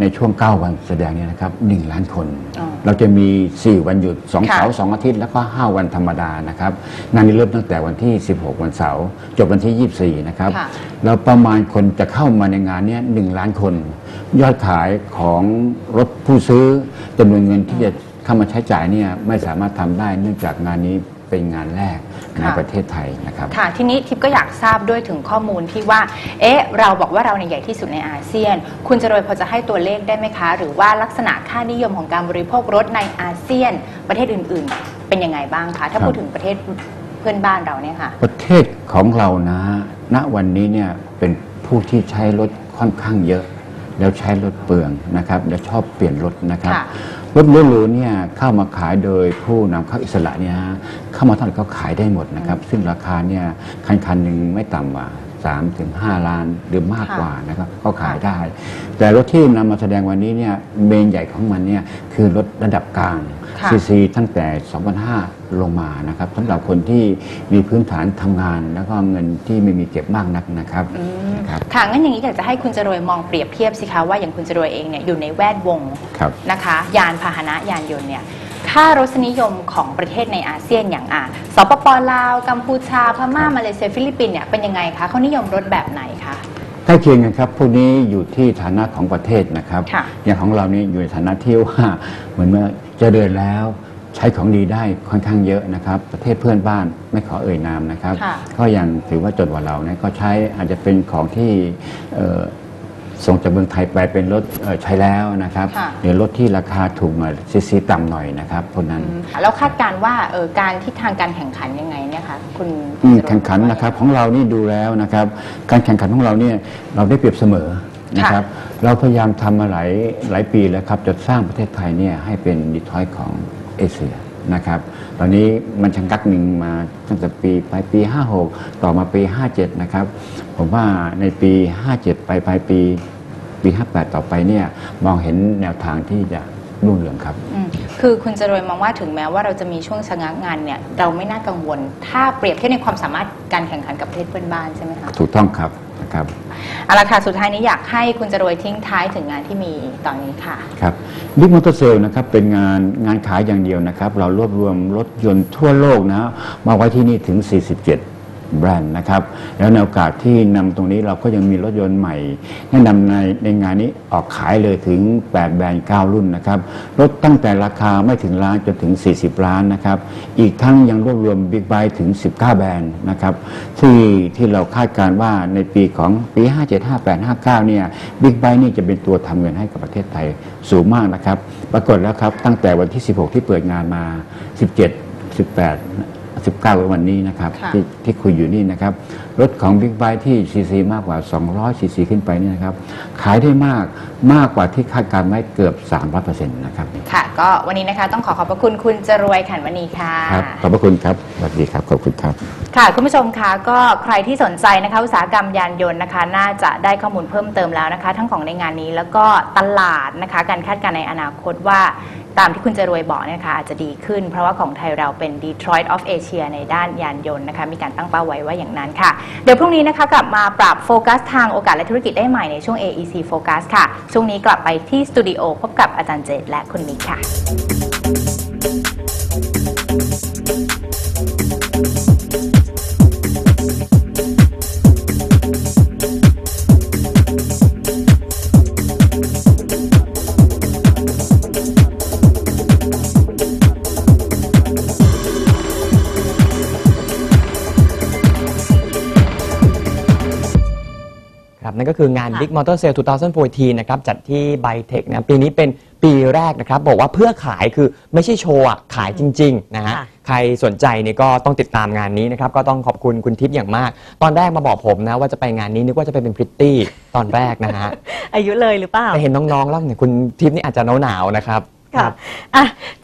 ในช่วงเก้าวันแสดงเนี่ยนะครับหนึ่งล้านคนเราจะมีสี่วันหยุดสองเสาร์สองอาทิตย์แล้วก็ห้าวันธรรมดานะครับงานนี้เริ่มตั้งแต่วันที่สิบหกวันเสาร์จบวันที่ยี่สิบสี่นะครับเราประมาณคนจะเข้ามาในงานนี้หนึ่งล้านคนยอดขายของรถผู้ซื้อจำนวนเงินที่จะเข้ามาใช้จ่ายเนี่ยไม่สามารถทำได้เนื่องจากงานนี้เป็นงานแรกในประเทศไทยนะครับค่ะทีนี้ทิพย์ก็อยากทราบด้วยถึงข้อมูลที่ว่าเอ๊ะเราบอกว่าเราในใหญ่ที่สุดในอาเซียนคุณจรวยพอจะให้ตัวเลขได้ไหมคะหรือว่าลักษณะค่านิยมของการบริโภครถในอาเซียนประเทศอื่นๆเป็นยังไงบ้างคะถ้าพูดถึงประเทศเพื่อนบ้านเราเนี่ยค่ะประเทศของเรานะณวันนี้เนี่ยเป็นผู้ที่ใช้รถค่อนข้างเยอะแล้วใช้รถเปลืองนะครับแล้วชอบเปลี่ยนรถนะครับรถหรูๆเนี่ยเข้ามาขายโดยผู้นำเข้าอิสระเนี่ยเข้ามาเท่าไหร่ก็ขายได้หมดนะครับซึ่งราคาเนี่ยคันๆหนึ่งไม่ต่ำกว่า สามถึงห้าล้านหรือมากกว่านะครับก็ขายได้แต่รถที่นำมาแสดงวันนี้เนี่ยเมนใหญ่ของมันเนี่ยคือรถระดับกลางซีซีตั้งแต่ สองพันห้าร้อย ลงมานะครับสำหรับคนที่มีพื้นฐานทำงานแล้วก็เงินที่ไม่มีเก็บมากนักนะครับค่ะงั้นอย่างนี้อยากจะให้คุณจรวยมองเปรียบเทียบสิคะว่าอย่างคุณจรวยเองเนี่ยอยู่ในแวดวงนะคะยานพาหนะยานยนต์เนี่ยค่ารสนิยมของประเทศในอาเซียนอย่างอ่ะสปป.ลาวกัมพูชาพม่ามาเลเซียฟิลิปปินส์เนี่ยเป็นยังไงคะเขานิยมรถแบบไหนคะใกล้เคียงกันครับพวกนี้อยู่ที่ฐานะของประเทศนะครับอย่างของเรานี่อยู่ในฐานะที่ว่าเหมือนเมื่อเจริญแล้วใช้ของดีได้ค่อนข้างเยอะนะครับประเทศเพื่อนบ้านไม่ขอเอ่ยนามนะครับก็ยังถือว่าจดว่าเราเนี่ยก็ใช้อาจจะเป็นของที่ส่งจากเมืองไทยไปเป็นรถใช้แล้วนะครับหรือรถที่ราคาถูกหน่อยซีซีต่ำหน่อยนะครับพวกนั้นแล้วคาดการณ์ว่าการทิศทางการแข่งขันยังไงเนี่ยคะคุณแข่งขันนะครับของเรานี่ดูแล้วนะครับการแข่งขันของเราเนี่ยเราได้เปรียบเสมอนะครับเราพยายามทำมาหลายหลายปีแล้วครับจะสร้างประเทศไทยเนี่ยให้เป็นดิทอยของเอเชียนะครับตอนนี้มันชังกักหนึ่งมาตั้งแต่ปีปลายปีห้าหกต่อมาปีห้าเจ็ดนะครับผมว่าในปีห้าเจ็ดไปปลายปีปีห้าแปดต่อไปเนี่ยมองเห็นแนวทางที่จะรุ่งเรืองครับคือคุณจรวยมองว่าถึงแม้ว่าเราจะมีช่วงชะงักงานเนี่ยเราไม่น่ากังวลถ้าเปรียบเทียบในความสามารถการแข่งขันกับประเทศเพื่อนบ้านใช่ไหมคะถูกต้องครับนะครับเอาละค่ะสุดท้ายนี้อยากให้คุณจรวยทิ้งท้ายถึงงานที่มีตอนนี้ค่ะครับ Big Motor Sale นะครับเป็นงานงานขายอย่างเดียวนะครับเรารวบรวมรถยนต์ทั่วโลกนะมาไว้ที่นี่ถึงสี่สิบเจ็ดแบรนด์นะครับแล้วในโอกาสที่นำตรงนี้เราก็ยังมีรถยนต์ใหม่แนะนำในในงานนี้ออกขายเลยถึงแปดแบรนด์เก้ารุ่นนะครับรถตั้งแต่ราคาไม่ถึงล้านจนถึงสี่สิบล้านนะครับอีกทั้งยังรวบรวมบิ๊กไบค์ถึงสิบเก้าแบรนด์นะครับที่ที่เราคาดการว่าในปีของปีห้าเจ็ด ห้าแปด ห้าเก้าเนี่ยบิ๊กไบค์นี่จะเป็นตัวทำเงินให้กับประเทศไทยสูงมากนะครับปรากฏแล้วครับตั้งแต่วันที่สิบหกที่เปิดงานมาสิบเจ็ด สิบแปด สิบเก้าวันนี้นะครับ ท, ที่คุยอยู่นี่นะครับรถของ Big Bike ที่ซีซีมากกว่าสองร้อยซีซีขึ้นไปนี่นะครับขายได้มากมากกว่าที่คาดการไว้เกือบ สามร้อยเปอร์เซ็นต์ นะครับค่ะก็วันนี้นะคะต้องขอขอบพระคุณคุณจรวยขันวณีค่ะครับขอบพระคุณครับสวัสดีครับขอบคุณครับค่ะคุณผู้ชมคะก็ใครที่สนใจนะคะอุตสาหกรรมยานยนต์นะคะน่าจะได้ข้อมูลเพิ่มเติมแล้วนะคะทั้งของในงานนี้แล้วก็ตลาดนะคะการคาดการณ์ในอนาคตว่าตามที่คุณจรวยบอกนะคะอาจจะดีขึ้นเพราะว่าของไทยเราเป็น Detroit of Asia ในด้านยานยนต์นะคะมีการตั้งเป้าไว้ว่าอย่างนั้นค่ะเดี๋ยวพรุ่งนี้นะคะกลับมาปรับโฟกัสทางโอกาสและธุรกิจได้ใหม่ในช่วง เอ อี ซี Focus ค่ะช่วงนี้กลับไปที่สตูดิโอพบกับอาจารย์เจตและคุณมิกค่ะนั่นก็คืองาน Big Motor Sale สองพันสิบสี่ นะครับจัดที่ไบเทคนะปีนี้เป็นปีแรกนะครับบอกว่าเพื่อขายคือไม่ใช่โชว์ขายจริงๆนะฮะใครสนใจนี่ก็ต้องติดตามงานนี้นะครับก็ต้องขอบคุณคุณทิพย์อย่างมากตอนแรกมาบอกผมนะว่าจะไปงานนี้นึกว่าจะไปเป็นพริตตี้ตอนแรกนะฮะอายุเลยหรือเปล่าแต่เห็นน้องๆแล้วเนี่ยคุณทิพย์นี่อาจจะหนาวๆนะครับค่ะ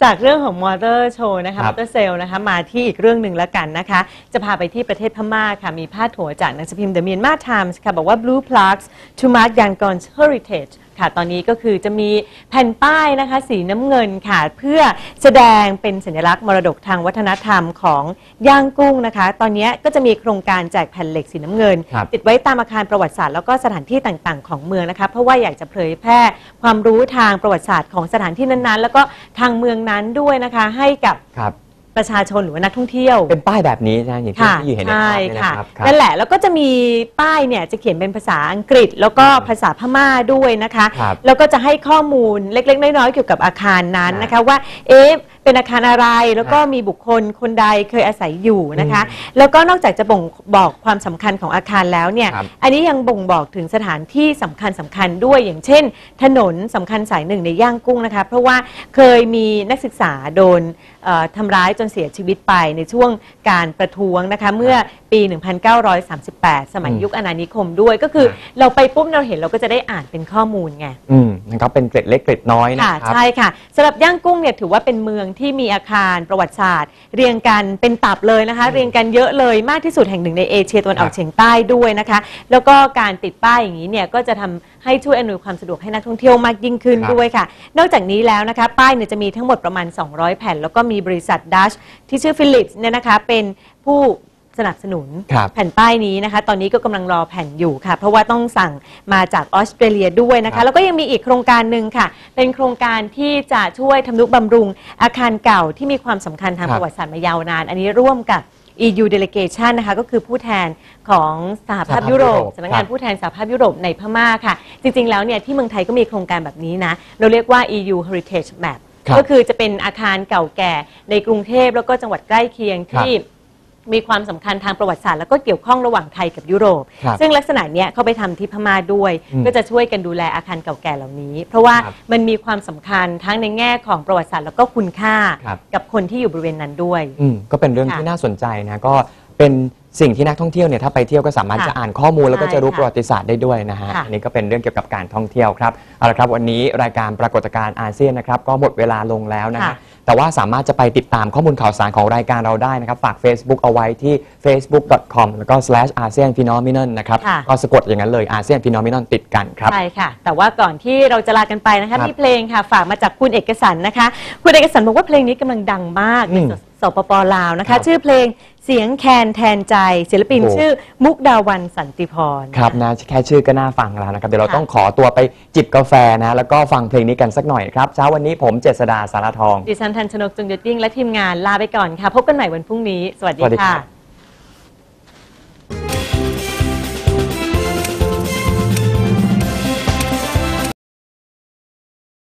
จากเรื่องของมอเตอร์โชว์นะคะมอเตอร์เซลนะคะมาที่อีกเรื่องหนึ่งแล้วกันนะคะจะพาไปที่ประเทศพม่าค่ะมีพาดหัวจากหนังสือพิมพ์ The Myanmar Times ค่ะบอกว่า Blue Plaques to Mark Yangon's Heritageตอนนี้ก็คือจะมีแผ่นป้ายนะคะสีน้ำเงินค่ะเพื่อแสดงเป็นสัญลักษณ์มรดกทางวัฒนธรรมของย่างกุ้งนะคะตอนนี้ก็จะมีโครงการแจกแผ่นเหล็กสีน้ำเงินติดไว้ตามอาคารประวัติศาสตร์แล้วก็สถานที่ต่างๆของเมืองนะคะเพราะว่าอยากจะเผยแพร่ความรู้ทางประวัติศาสตร์ของสถานที่นั้นๆแล้วก็ทางเมืองนั้นด้วยนะคะให้กับประชาชนหรือว่านักท่องเที่ยวเป็นป้ายแบบนี้นะอย่างที่อยู่เห็นในภาพนี่นะครับนั่นแหละแล้วก็จะมีป้ายเนี่ยจะเขียนเป็นภาษาอังกฤษแล้วก็ภาษาพม่าด้วยนะคะแล้วก็จะให้ข้อมูลเล็กๆน้อยๆเกี่ยวกับอาคารนั้นนะคะว่าเอ๊ะเป็นอาคารอะไรแล้วก็มีบุคคลคนใดเคยอาศัยอยู่นะคะแล้วก็นอกจากจะบ่งบอกความสำคัญของอาคารแล้วเนี่ยอันนี้ยังบ่งบอกถึงสถานที่สำคัญสำคัญด้วยอย่างเช่นถนนสำคัญสายหนึ่งในย่างกุ้งนะคะเพราะว่าเคยมีนักศึกษาโดนทำร้ายจนเสียชีวิตไปในช่วงการประท้วงนะคะเมื่อปี หนึ่งพันเก้าร้อยสามสิบแปด สมัยยุคอาณานิคมด้วยก็คือเราไปปุ๊บเราเห็นเราก็จะได้อ่านเป็นข้อมูลไงอืมนะครับเป็นเกร็ดเล็กเกร็ดน้อยนะครับใช่ค่ะสำหรับย่างกุ้งเนี่ยถือว่าเป็นเมือง ที่มีอาคารประวัติศาสตร์เรียงกันเป็นตับเลยนะคะเรียงกันเยอะเลยมากที่สุดแห่งหนึ่งในเอเชียตะวันออกเฉียงใต้ด้วยนะคะแล้วก็การติดป้ายอย่างนี้เนี่ยก็จะทำให้ช่วยอำนวยความสะดวกให้นักท่องเที่ยวมากยิ่งขึ้นด้วยค่ะนอกจากนี้แล้วนะคะป้ายเนี่ยจะมีทั้งหมดประมาณสองร้อยแผ่นแล้วก็มีบริษัทดัชที่ชื่อฟิลิปส์เนี่ยนะคะเป็นผู้สนับสนุนแผ่นป้ายนี้นะคะตอนนี้ก็กำลังรอแผ่นอยู่ค่ะเพราะว่าต้องสั่งมาจากออสเตรเลียด้วยนะคะแล้วก็ยังมีอีกโครงการหนึ่งค่ะเป็นโครงการที่จะช่วยทำนุบำรุงอาคารเก่าที่มีความสำคัญทางประวัติศาสตร์มายาวนานอันนี้ร่วมกับ อี ยู delegation นะคะก็คือผู้แทนของสหภาพยุโรปสำนักงานผู้แทนสหภาพยุโรปในพม่าค่ะจริงๆแล้วเนี่ยที่เมืองไทยก็มีโครงการแบบนี้นะเราเรียกว่า อี ยู heritage map ก็คือจะเป็นอาคารเก่าแก่ในกรุงเทพแล้วก็จังหวัดใกล้เคียงที่มีความสำคัญทางประวัติศาสตร์แล้วก็เกี่ยวข้องระหว่างไทยกับยุโรปซึ่งลักษณะเนี้ยเขาไปทำที่พม่าด้วยก็จะช่วยกันดูแลอาคารเก่าแก่เหล่านี้เพราะว่ามันมีความสำคัญทั้งในแง่ของประวัติศาสตร์แล้วก็คุณค่ากับคนที่อยู่บริเวณนั้นด้วยก็เป็นเรื่องที่น่าสนใจนะก็เป็นสิ่งที่นักท่องเที่ยวเนี่ยถ้าไปเที่ยวก็สามารถจะอ่านข้อมูลแล้วก็จะรู้ประวัติศาสตร์ได้ด้วยนะฮะอันนี้ก็เป็นเรื่องเกี่ยวกับการท่องเที่ยวครับเอาละครับวันนี้รายการปรากฏการณ์อาเซียนนะครับก็หมดเวลาลงแล้วนะฮะแต่ว่าสามารถจะไปติดตามข้อมูลข่าวสารของรายการเราได้นะครับฝาก Facebook เอาไว้ที่ เฟซบุ๊ก ดอท คอม แล้วก็ แสลช อาเซียน ฟีนอมินอน นะครับก็สะกดอย่างนั้นเลยอาเซียนฟีนอมินอนติดกันครับใช่ค่ะแต่ว่าก่อนที่เราจะลากันไปนะคะมีเพลงค่ะฝากมาจากคุณเอกสรณ์นะคะคุณเอกสรณ์บอกว่าเพลงนี้กำลังดังมากในสปป.ลาวนะคะชื่อเพลงเสียงแคนแทนใจศิลปินชื่อมุกดาวันสันติพรครับนะแค่ชื่อก็น่าฟังแล้วนะครับเดี๋ยวเราต้องขอตัวไปจิบกาแฟนะแล้วก็ฟังเพลงนี้กันสักหน่อยครับเช้าวันนี้ผมเจษฎาสารทองดิฉันธัญชนกจุงยศยิ่งและทีมงานลาไปก่อนค่ะพบกันใหม่วันพรุ่งนี้สวัสดีค่ะ